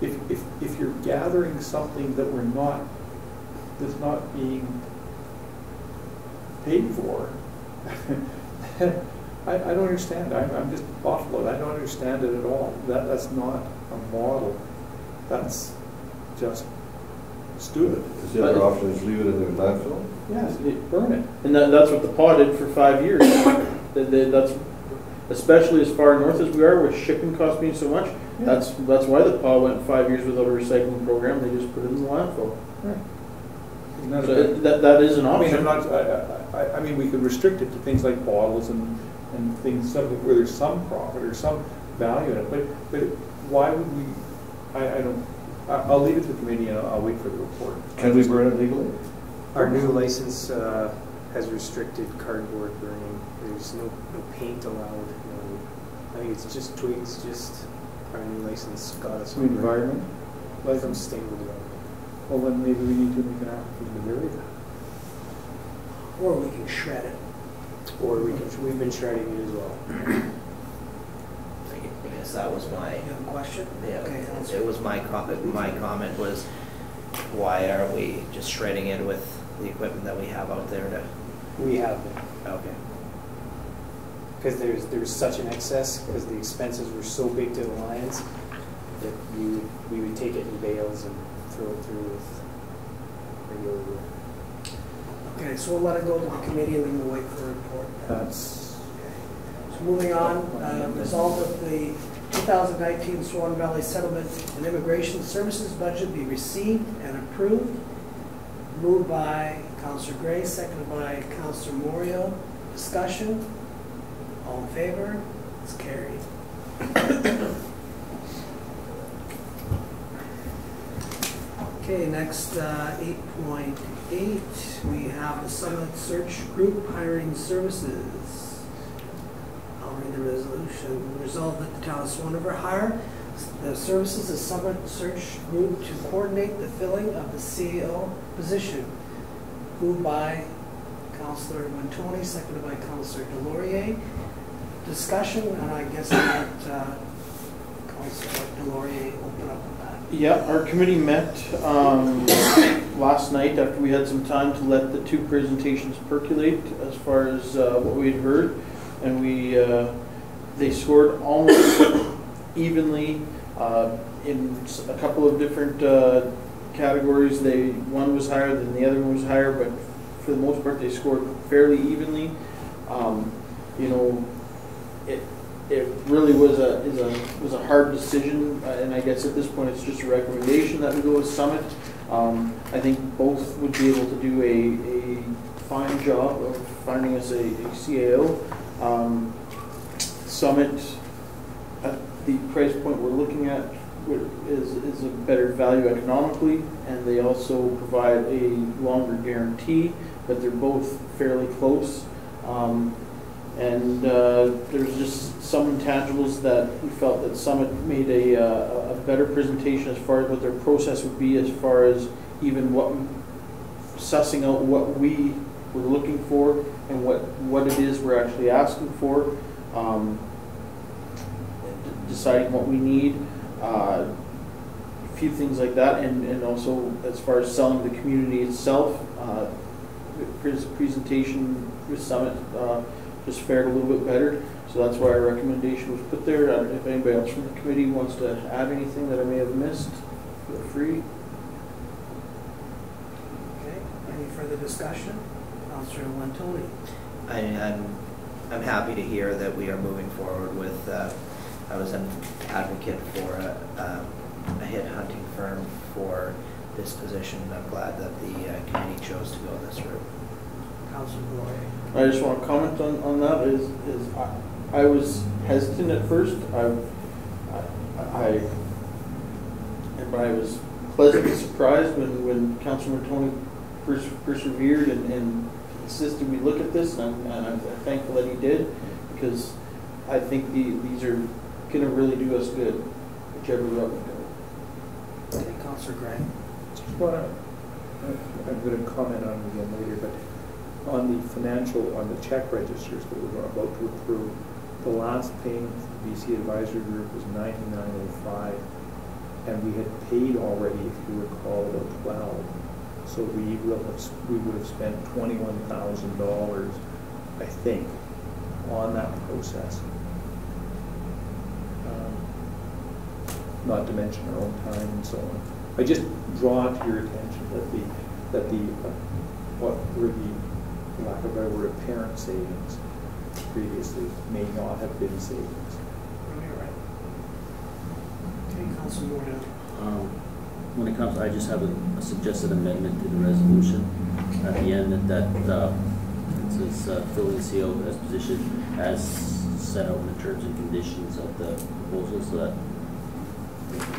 if you're gathering something that we're not... that's not being paid for... I don't understand. I'm just offload. I don't understand it at all. That's not a model. That's just stupid. The other option is leave it in their landfill. Yes, burn it. And that's what the PAW did for 5 years. That's especially as far north as we are, with shipping costs being so much. Yeah. That's why the PAW went 5 years without a recycling program. They just put it in the landfill. Right. So that is an option. I mean, I mean, we could restrict it to things like bottles and things where there's some profit or some value in it. But why would we? I don't. I'll leave it to the committee and I'll wait for the report. Can we burn it legally? Our new license has restricted cardboard burning. There's no paint allowed. No, I mean, it's just twigs. Just our new license got us. From environment. Like from stable development. Well, then maybe we need to make an application to bury that. Or we can shred it. Or we can, we've been shredding it as well. I guess that was my question. Yeah, okay, it was my comment. My comment was, why are we just shredding it with the equipment that we have out there? We have it. Okay. Because there's such an excess, because the expenses were so big to the Lions, that we would take it in bales and through with regular. Okay, so we'll let it go to the committee and we'll wait for a report. That's okay. So moving on, resolved that the 2019 Swan Valley Settlement and Immigration Services budget be received and approved. Moved by Councillor Gray, seconded by Councillor Morio. Discussion. All in favor? It's carried. Okay, next 8.8, we have the Summit Search Group Hiring Services. I'll read the resolution. Resolved that the town of Swan River hire the services of Summit Search Group to coordinate the filling of the CEO position. Moved by Councillor Wintoniw, seconded by Councillor Delaurier. Discussion, and I guess that Councillor Delaurier open up. Yeah, our committee met last night after we had some time to let the two presentations percolate as far as what we had heard, and they scored almost evenly in a couple of different categories. One was higher than the other one was higher, but for the most part, they scored fairly evenly. You know, it really was a hard decision, and I guess at this point it's just a recommendation that we go with Summit. I think both would be able to do a fine job of finding us a CAO. Summit, at the price point we're looking at, is a better value economically, and they also provide a longer guarantee, but they're both fairly close. And there's just some intangibles that we felt that Summit made a better presentation as far as what their process would be, as far as even what sussing out what we were looking for and what it is we're actually asking for, deciding what we need, a few things like that, and also as far as selling the community itself. Presentation with Summit just fared a little bit better, so that's why our recommendation was put there. I don't know if anybody else from the committee wants to add anything that I may have missed. Feel free. Okay. Any further discussion, Councillor Wintoniw? I'm happy to hear that we are moving forward with. I was an advocate for a headhunting firm for this position, and I'm glad that the committee chose to go this route. Councillor Delaurier. I just want to comment on that. I was hesitant at first. But I was pleasantly surprised when Councillor Wintoniw persevered and insisted we look at this, and I'm thankful that he did, because I think these are going to really do us good, whichever route we go. Okay, Councilor Gray. I'm going to comment on it again later, but on the financial, on the check registers that we're about to approve, the last payment to the BC Advisory Group was $99.05, and we had paid already, if you recall, about 12. So we would have spent $21,000, I think, on that process. Not to mention our own time and so on. I just draw to your attention that the what were the, for lack of a better word, apparent savings previously may not have been savings. You're right. Okay, Councilor Morio. When it comes, I just have a suggested amendment to the resolution at the end that says filling the CO's position as set out in the terms and conditions of the proposal, so that. I think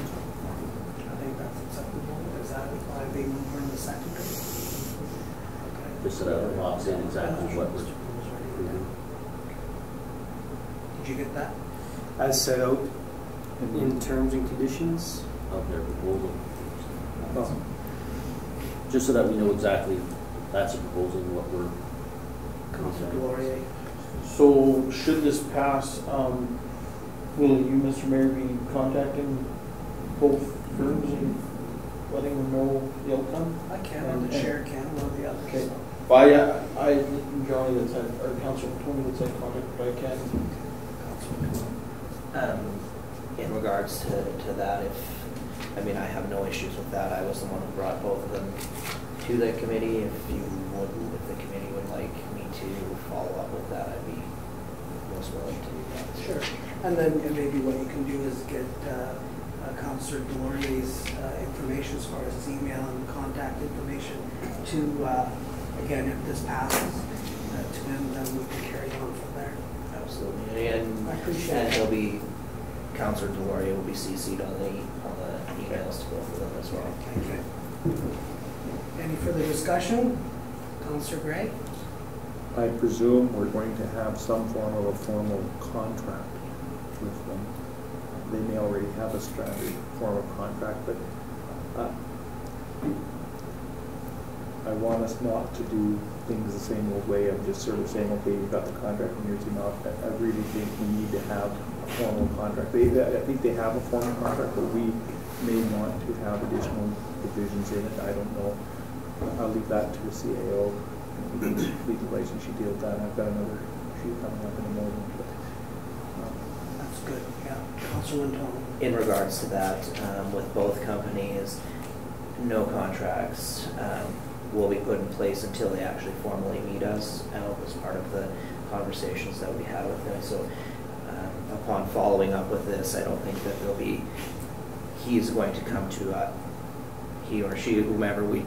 that's acceptable. Is that by being moved in the second? Okay. Just so that it locks in exactly what was. Did you get that? As set out in terms and conditions of their proposal. Oh. Just so that we know exactly that's a proposal and what we're considering. So should this pass, will you, Mr. Mayor, be contacting both firms and letting them know the outcome? I can, and the chair can, one of the others. Okay. Well, I Johnny that's at, or Council told me that's at contact, but I can. In regards to that, I mean, I have no issues with that. I was the one who brought both of them to the committee. If the committee would like me to follow up with that, I'd be most willing to do that. Sure. And then maybe what you can do is get Councilor Delaurier's information as far as his email and contact information to, again, if this passes to him, then we can carry on from there. Absolutely. And I appreciate it. He'll be, Councilor Delaurier will be CC'd on the emails to both of them as well. Thank you. Any further discussion? Councilor Gray? I presume we're going to have some form of a formal contract with them. They may already have a strategy form of contract, but I want us not to do things the same old way. I'm just sort of saying, okay, you've got the contract and here's enough. I really think we need to have a formal contract. I think they have a formal contract, but we may want to have additional provisions in it. I don't know. I'll leave that to the CAO. Legal license, she deal with that. I've got another issue coming up in a moment. That's good. Yeah. Councilor Wintoniw. In regards to that, with both companies, no contracts will be put in place until they actually formally meet us. That was part of the conversations that we had with them. So upon following up with this, I don't think that there'll be, he's going to come to, he or she, whomever we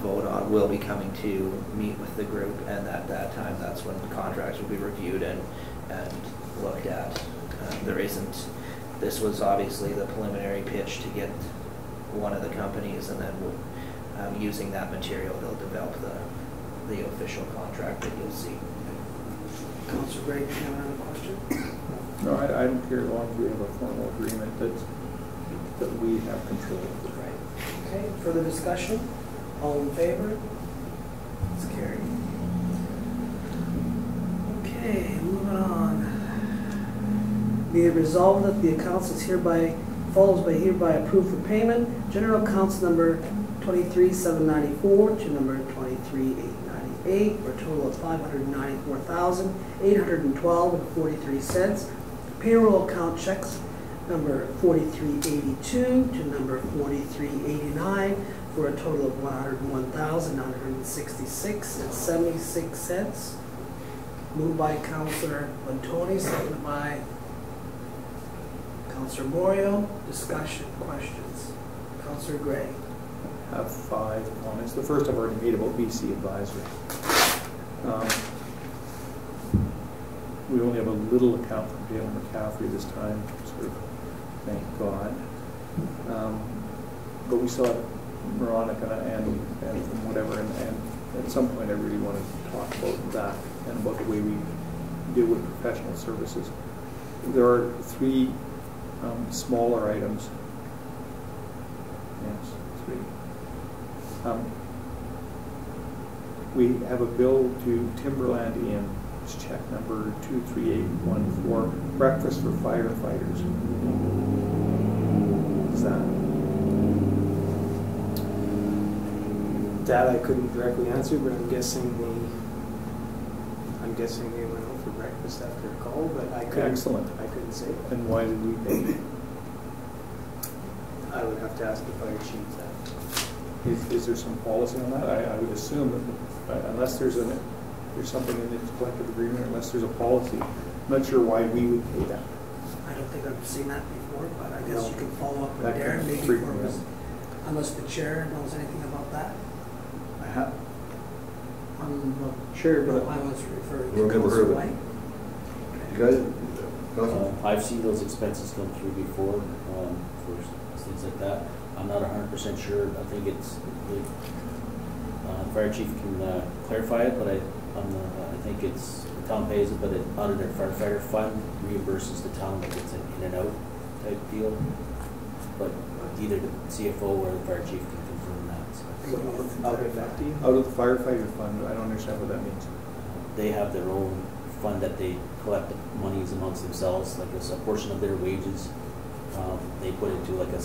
vote on, will be coming to meet with the group, and at that time, that's when the contracts will be reviewed and looked at. There isn't, this was obviously the preliminary pitch to get one of the companies, and then using that material, they'll develop the official contract that you'll see. Councilor Gray, do you have another question? No, I don't care as long as we have a formal agreement that we have control of it. Right. Okay, further discussion? All in favor? It's carried. Okay, moving on. Be it resolved that the accounts is hereby approved for payment. General accounts number 23,794 to number 23,898 for a total of $594,812.43. Payroll account checks number 4382 to number 4389 for a total of $101,966.76. Moved by Councilor Wintoniw, seconded by Councilor Morio. Discussion, questions. Councilor Gray. I have 5 comments. The first I've already made about BC Advisory. We only have a little account from Dale McCaffrey this time, sort of, thank God. But we saw Veronica and from whatever, and at some point I really want to talk about that and about the way we deal with professional services. There are three smaller items. Yes, three. We have a bill to Timberland Inn. It's check number 23814, breakfast for firefighters. What's that? That I couldn't directly answer, but I'm guessing they went out for breakfast after a call, but I couldn't. Excellent. I couldn't say. And why did we pay? I would have to ask the fire chief that. Is there some policy on that? I would assume that unless there's something in the collective agreement, unless there's a policy. I'm not sure why we would pay that. I don't think I've seen that before, but I guess you can follow up with Darren maybe, unless the chair knows anything about that. I have. I'm not sure, but I was referring to the White. You guys? I've seen those expenses come through before for things like that. I'm not 100% sure. I think it's the fire chief can clarify it, but I think it's the town pays it, but it out of their firefighter fund reimburses the town that it's an in and out type deal. But either the CFO or the fire chief can confirm that. So out of the firefighter fund, I don't understand what that means. They have their own fund that they collect the monies amongst themselves, like a portion of their wages. They put into like a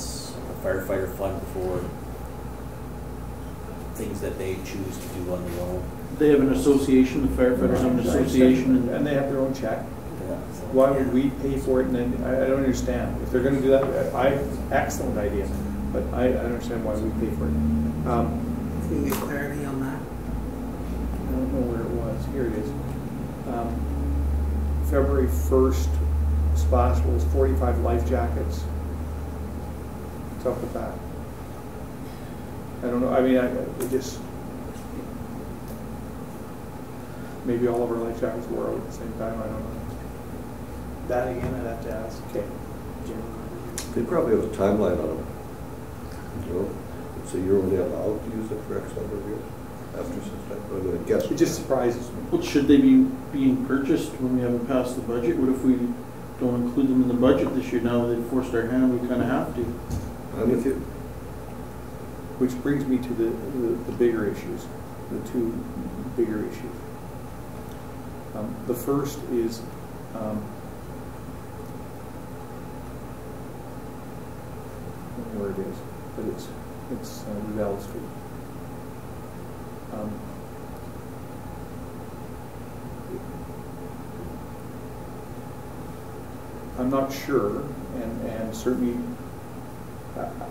firefighter fund for things that they choose to do on their own. They have an association, the firefighters have an association. And they have their own check. Yeah, so why would we pay for it? And then I don't understand. If they're going to do that, excellent idea. But I don't understand why we pay for it. Can we get clarity on that? I don't know where it was. Here it is. February 1st, splash was 45 life jackets. It's up with that. I don't know. I mean, I just... Maybe all of our life jackets were out at the same time, I don't know. That again, I'd have to ask. Okay. They probably have a timeline on them. You know, so you're only allowed to use it for X number of years after some time. I'm going to guess. It just surprises me. Well, should they be being purchased when we haven't passed the budget? What if we don't include them in the budget this year? Now they've forced our hand, we kind of have to. I'm with you. Which brings me to the bigger issues, the two bigger issues. The first is I don't know where it is, but it's Revelle Street. I'm not sure, and certainly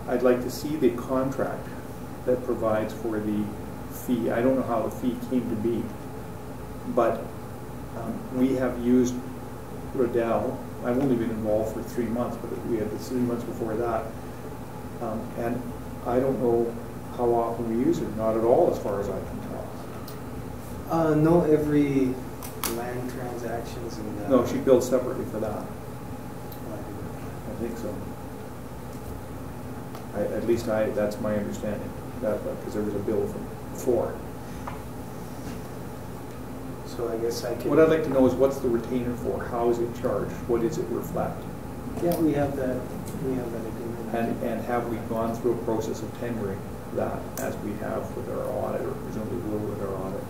I'd like to see the contract that provides for the fee. I don't know how the fee came to be, but we have used Riddell. I've only been involved for 3 months, but we had the 3 months before that. And I don't know how often we use it. Not at all, as far as I can tell. No, every land transactions and. No, she billed separately for that. I think so. At least that's my understanding. That because there was a bill from before. So I guess I can. What I'd like to know is what's the retainer for? How is it charged? What does it reflect? Yeah, we have that. We have that agreement. And have we gone through a process of tendering that, as we have with our audit, or presumably will with our audit?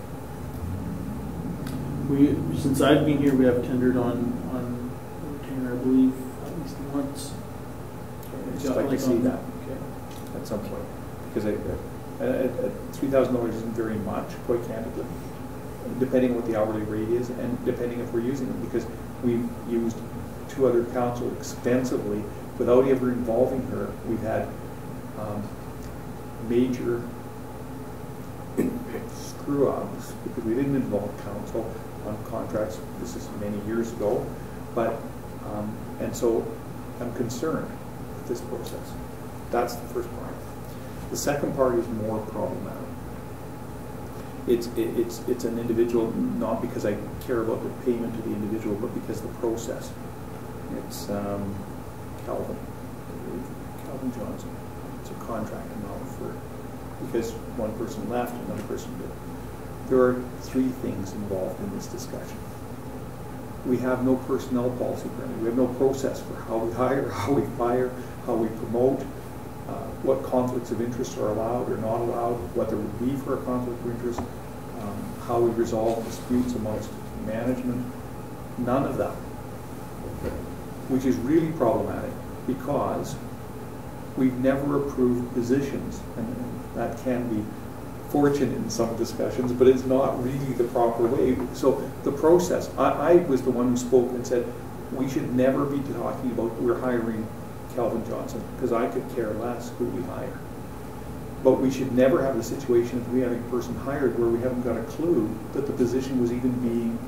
We, since I've been here, we have tendered on retainer, I believe, at least once. I'd just like to see that at some point, because $3,000 isn't very much, quite candidly, depending on what the hourly rate is and depending if we're using them, because we've used two other councils extensively without ever involving her. We've had major screw-ups because we didn't involve council on contracts. This is many years ago, but and so I'm concerned with this process. That's the first part. The second part is more problematic. It's an individual, not because I care about the payment to the individual, but because of the process. It's Calvin Johnson. It's a contract amount for, because one person left and another person did. There are three things involved in this discussion. We have no personnel policy currently. We have no process for how we hire, how we fire, how we promote, what conflicts of interest are allowed or not allowed, what there would be for a conflict of interest, how we resolve disputes amongst management. None of that, which is really problematic because we've never approved positions, and that can be fortunate in some discussions, but it's not really the proper way. So the process, I was the one who spoke and said, we should never be talking about we're hiring Calvin Johnson, because I could care less who we hire. But we should never have the situation if we have a person hired where we haven't got a clue that the position was even being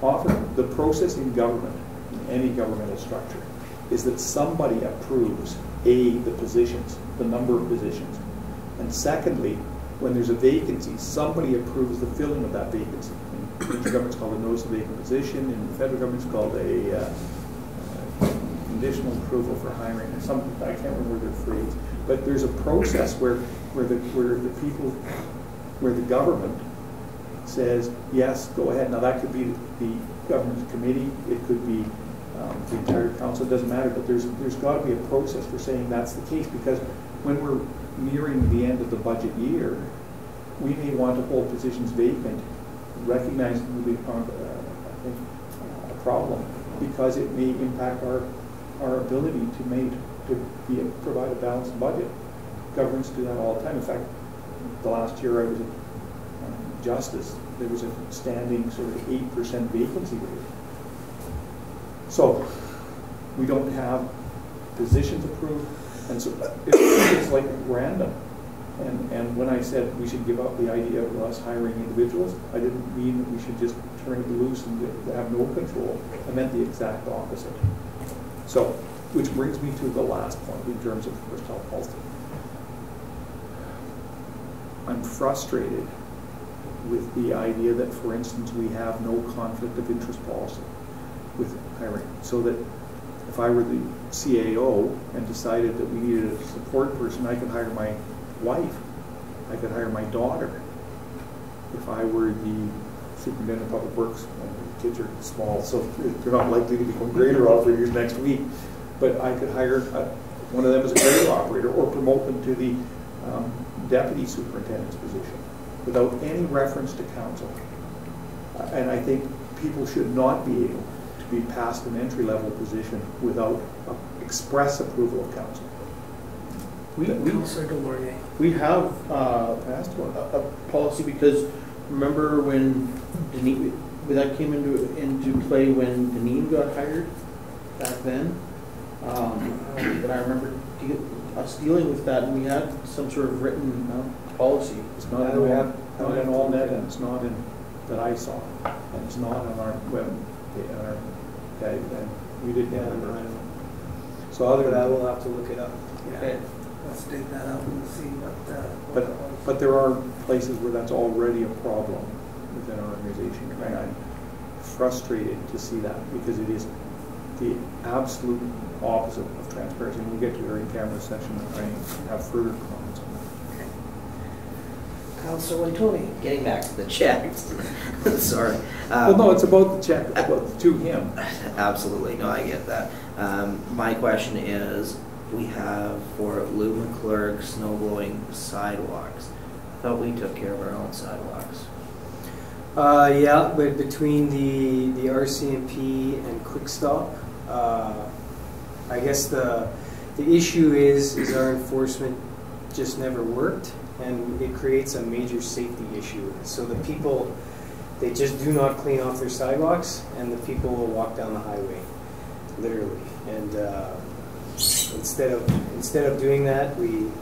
offered. The process in government, in any governmental structure, is that somebody approves, A, the positions, the number of positions, and secondly, when there's a vacancy, somebody approves the filling of that vacancy. In the government's called a notice of vacant position, in the federal government's called a conditional approval for hiring, or something. I can't remember the phrase, but there's a process where the government says yes, go ahead. Now that could be the government committee, it could be the entire council. It doesn't matter, but there's got to be a process for saying that's the case, because when we're nearing the end of the budget year, we may want to hold positions vacant, recognizing it will be a problem because it may impact our ability to provide a balanced budget. Governments do that all the time. In fact, the last year I was at Justice, there was a standing sort of 8% vacancy rate. So we don't have positions approved. And so it's like random. And when I said we should give up the idea of us hiring individuals, I didn't mean that we should just turn it loose and have no control. I meant the exact opposite. So, which brings me to the last point in terms of personnel policy. I'm frustrated with the idea that, for instance, we have no conflict of interest policy with hiring, so that if I were the CAO and decided that we needed a support person, I could hire my wife, I could hire my daughter. If I were the superintendent of public works, kids are small, so they're not likely to become grader operators next week, but I could hire one of them as a grader operator or promote them to the deputy superintendent's position without any reference to council. And I think people should not be able be past an entry-level position without express approval of council. We have passed a policy, because remember when Denise, that came into play when Denise got hired back then, but I remember us dealing with that, and we had some sort of written policy. It's not in all net, and it's not in that I saw, and it's not on our web. Okay, then we did that. Yeah. So other than that, we'll have to look it up. Yeah. Okay. Let's dig that up and see what but there are places where that's already a problem within our organization, right? And I'm frustrated to see that, because it is the absolute opposite of transparency. And we'll get to our in-camera session and I have further comments on that. Okay. Councilor Wintoniw. Getting back to the checks. Sorry. Well, no, it's about the check to him. Absolutely. No, I get that. My question is, we have for lumen clerk, snow blowing, sidewalks. I thought we took care of our own sidewalks. Yeah, but between the RCMP and Quick Stop, I guess the issue is our enforcement just never worked, and it creates a major safety issue. So the people, they just do not clean off their sidewalks, and the people will walk down the highway, literally. And instead of doing that, we've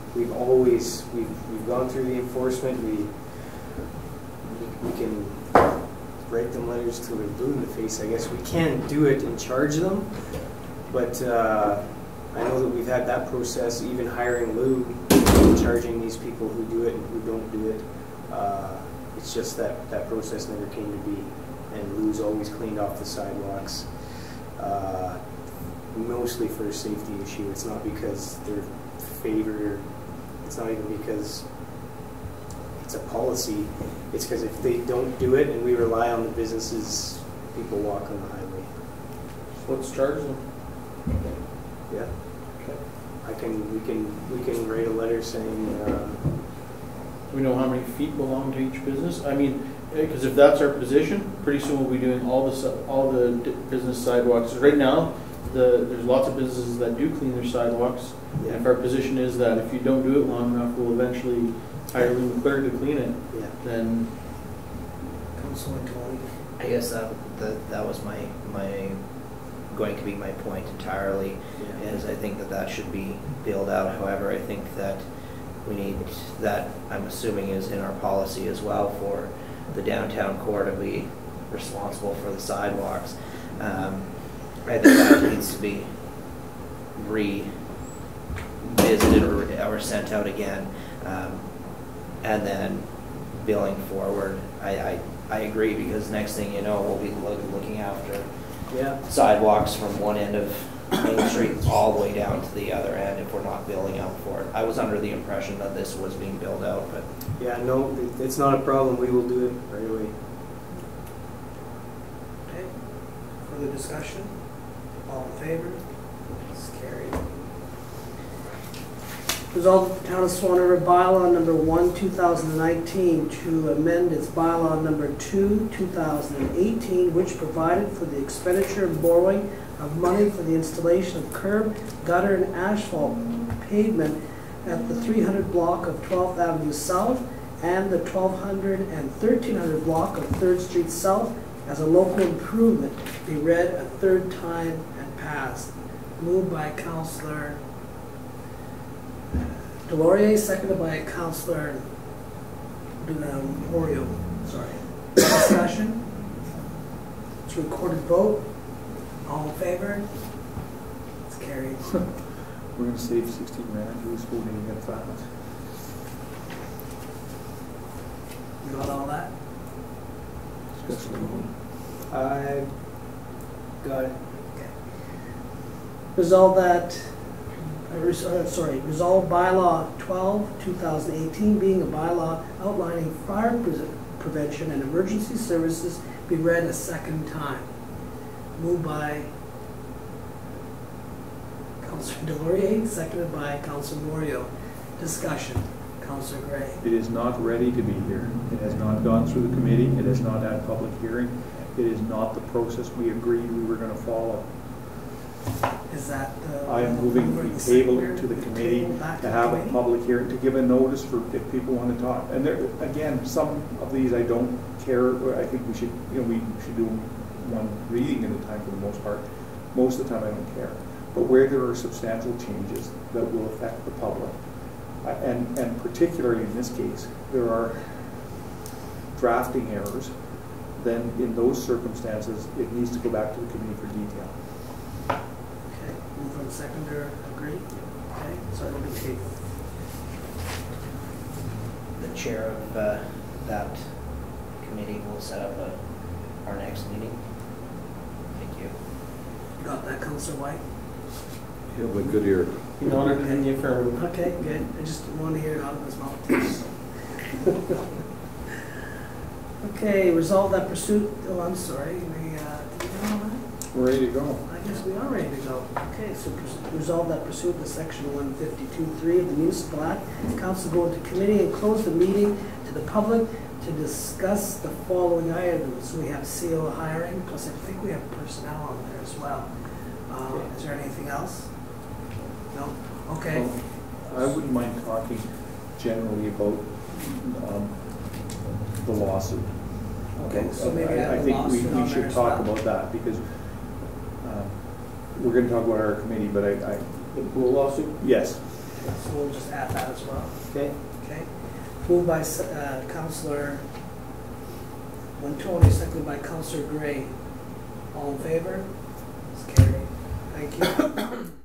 gone through the enforcement. We can write them letters till they're blue in the face. I guess we can do it and charge them, but I know that we've had that process, even hiring lube, charging these people who do it and who don't do it. It's just that process never came to be, and Lou's always cleaned off the sidewalks, mostly for a safety issue. It's not because they're favored, it's not even because it's a policy. It's because if they don't do it and we rely on the businesses, people walk on the highway. Let's charge them. Yeah. Okay. We can write a letter saying. Do we know how many feet belong to each business? I mean, because if that's our position, pretty soon we'll be doing all the business sidewalks. Right now, there's lots of businesses that do clean their sidewalks. Yeah. And if our position is that if you don't do it long enough, we'll eventually hire Lou McClure to clean it. Yeah. Then. I guess that was my going to be my point entirely. Yeah. Is I think that should be bailed out. However, I think that we need that. I'm assuming is in our policy as well for the downtown core to be responsible for the sidewalks. I think that needs to be revisited or sent out again, and then billing forward. I agree, because next thing you know, we'll be looking after sidewalks from one end of Main Street all the way down to the other end if we're not building out for it. I was under the impression that this was being built out, but yeah, no, it's not a problem. We will do it right away. Okay. Further discussion? All in favor? It's carried. Resolved the Town of Swan River Bylaw Number 1, 2019, to amend its Bylaw Number 2, 2018, which provided for the expenditure and borrowing of money for the installation of curb, gutter, and asphalt pavement at the 300 block of 12th Avenue South and the 1200 and 1300 block of 3rd Street South as a local improvement, be read a third time and passed. Moved by Councillor Delaurier, seconded by Councillor Morio. Sorry. Discussion. It's a recorded vote. All in favor? It's carried. We're going to save 16 grand for this school meeting at 5. You got all that? I got it. Okay. Resolve Bylaw 12, 2018, being a bylaw outlining fire prevention and emergency services, be read a second time. Moved by Councillor Delaurier, seconded by Councillor Morio. Discussion. Councillor Gray. It is not ready to be here. It has not gone through the committee. It has not had public hearing. It is not the process we agreed we were going to follow. Is that the... I am moving the table to the committee to have a public hearing, to give a notice for if people want to talk. And there, again, some of these I don't care. I think we should, we should do one reading at a time for the most part. Most of the time I don't care. But where there are substantial changes that will affect the public, and particularly in this case, there are drafting errors, then in those circumstances, it needs to go back to the committee for detail. Okay, move on seconder, agree? Okay, so it'll be tabled. The chair of that committee will set up our next meeting. Thank you. You got that, Councillor White? Yeah, but good ear. You know, in the affirmative. Okay, good. I just want to hear it out of his mouth. Okay, resolve that pursuit. Oh, I'm sorry. We're ready to go. I guess we are ready to go. Okay, so resolve that pursuit to Section 152(3) of the Municipal Act. Council go into committee and close the meeting to the public to discuss the following items. We have CO hiring, plus I think we have personnel on there as well. Is there anything else? No? Okay. Well, I wouldn't mind talking generally about the lawsuit. Okay, so maybe I think we should talk about that, because we're going to talk about our committee, but the Poole lawsuit? Yes. So we'll just add that as well. Okay. Okay. Moved by Councillor Wintoniw, seconded by Councillor Gray. All in favor? It's carried. Thank you.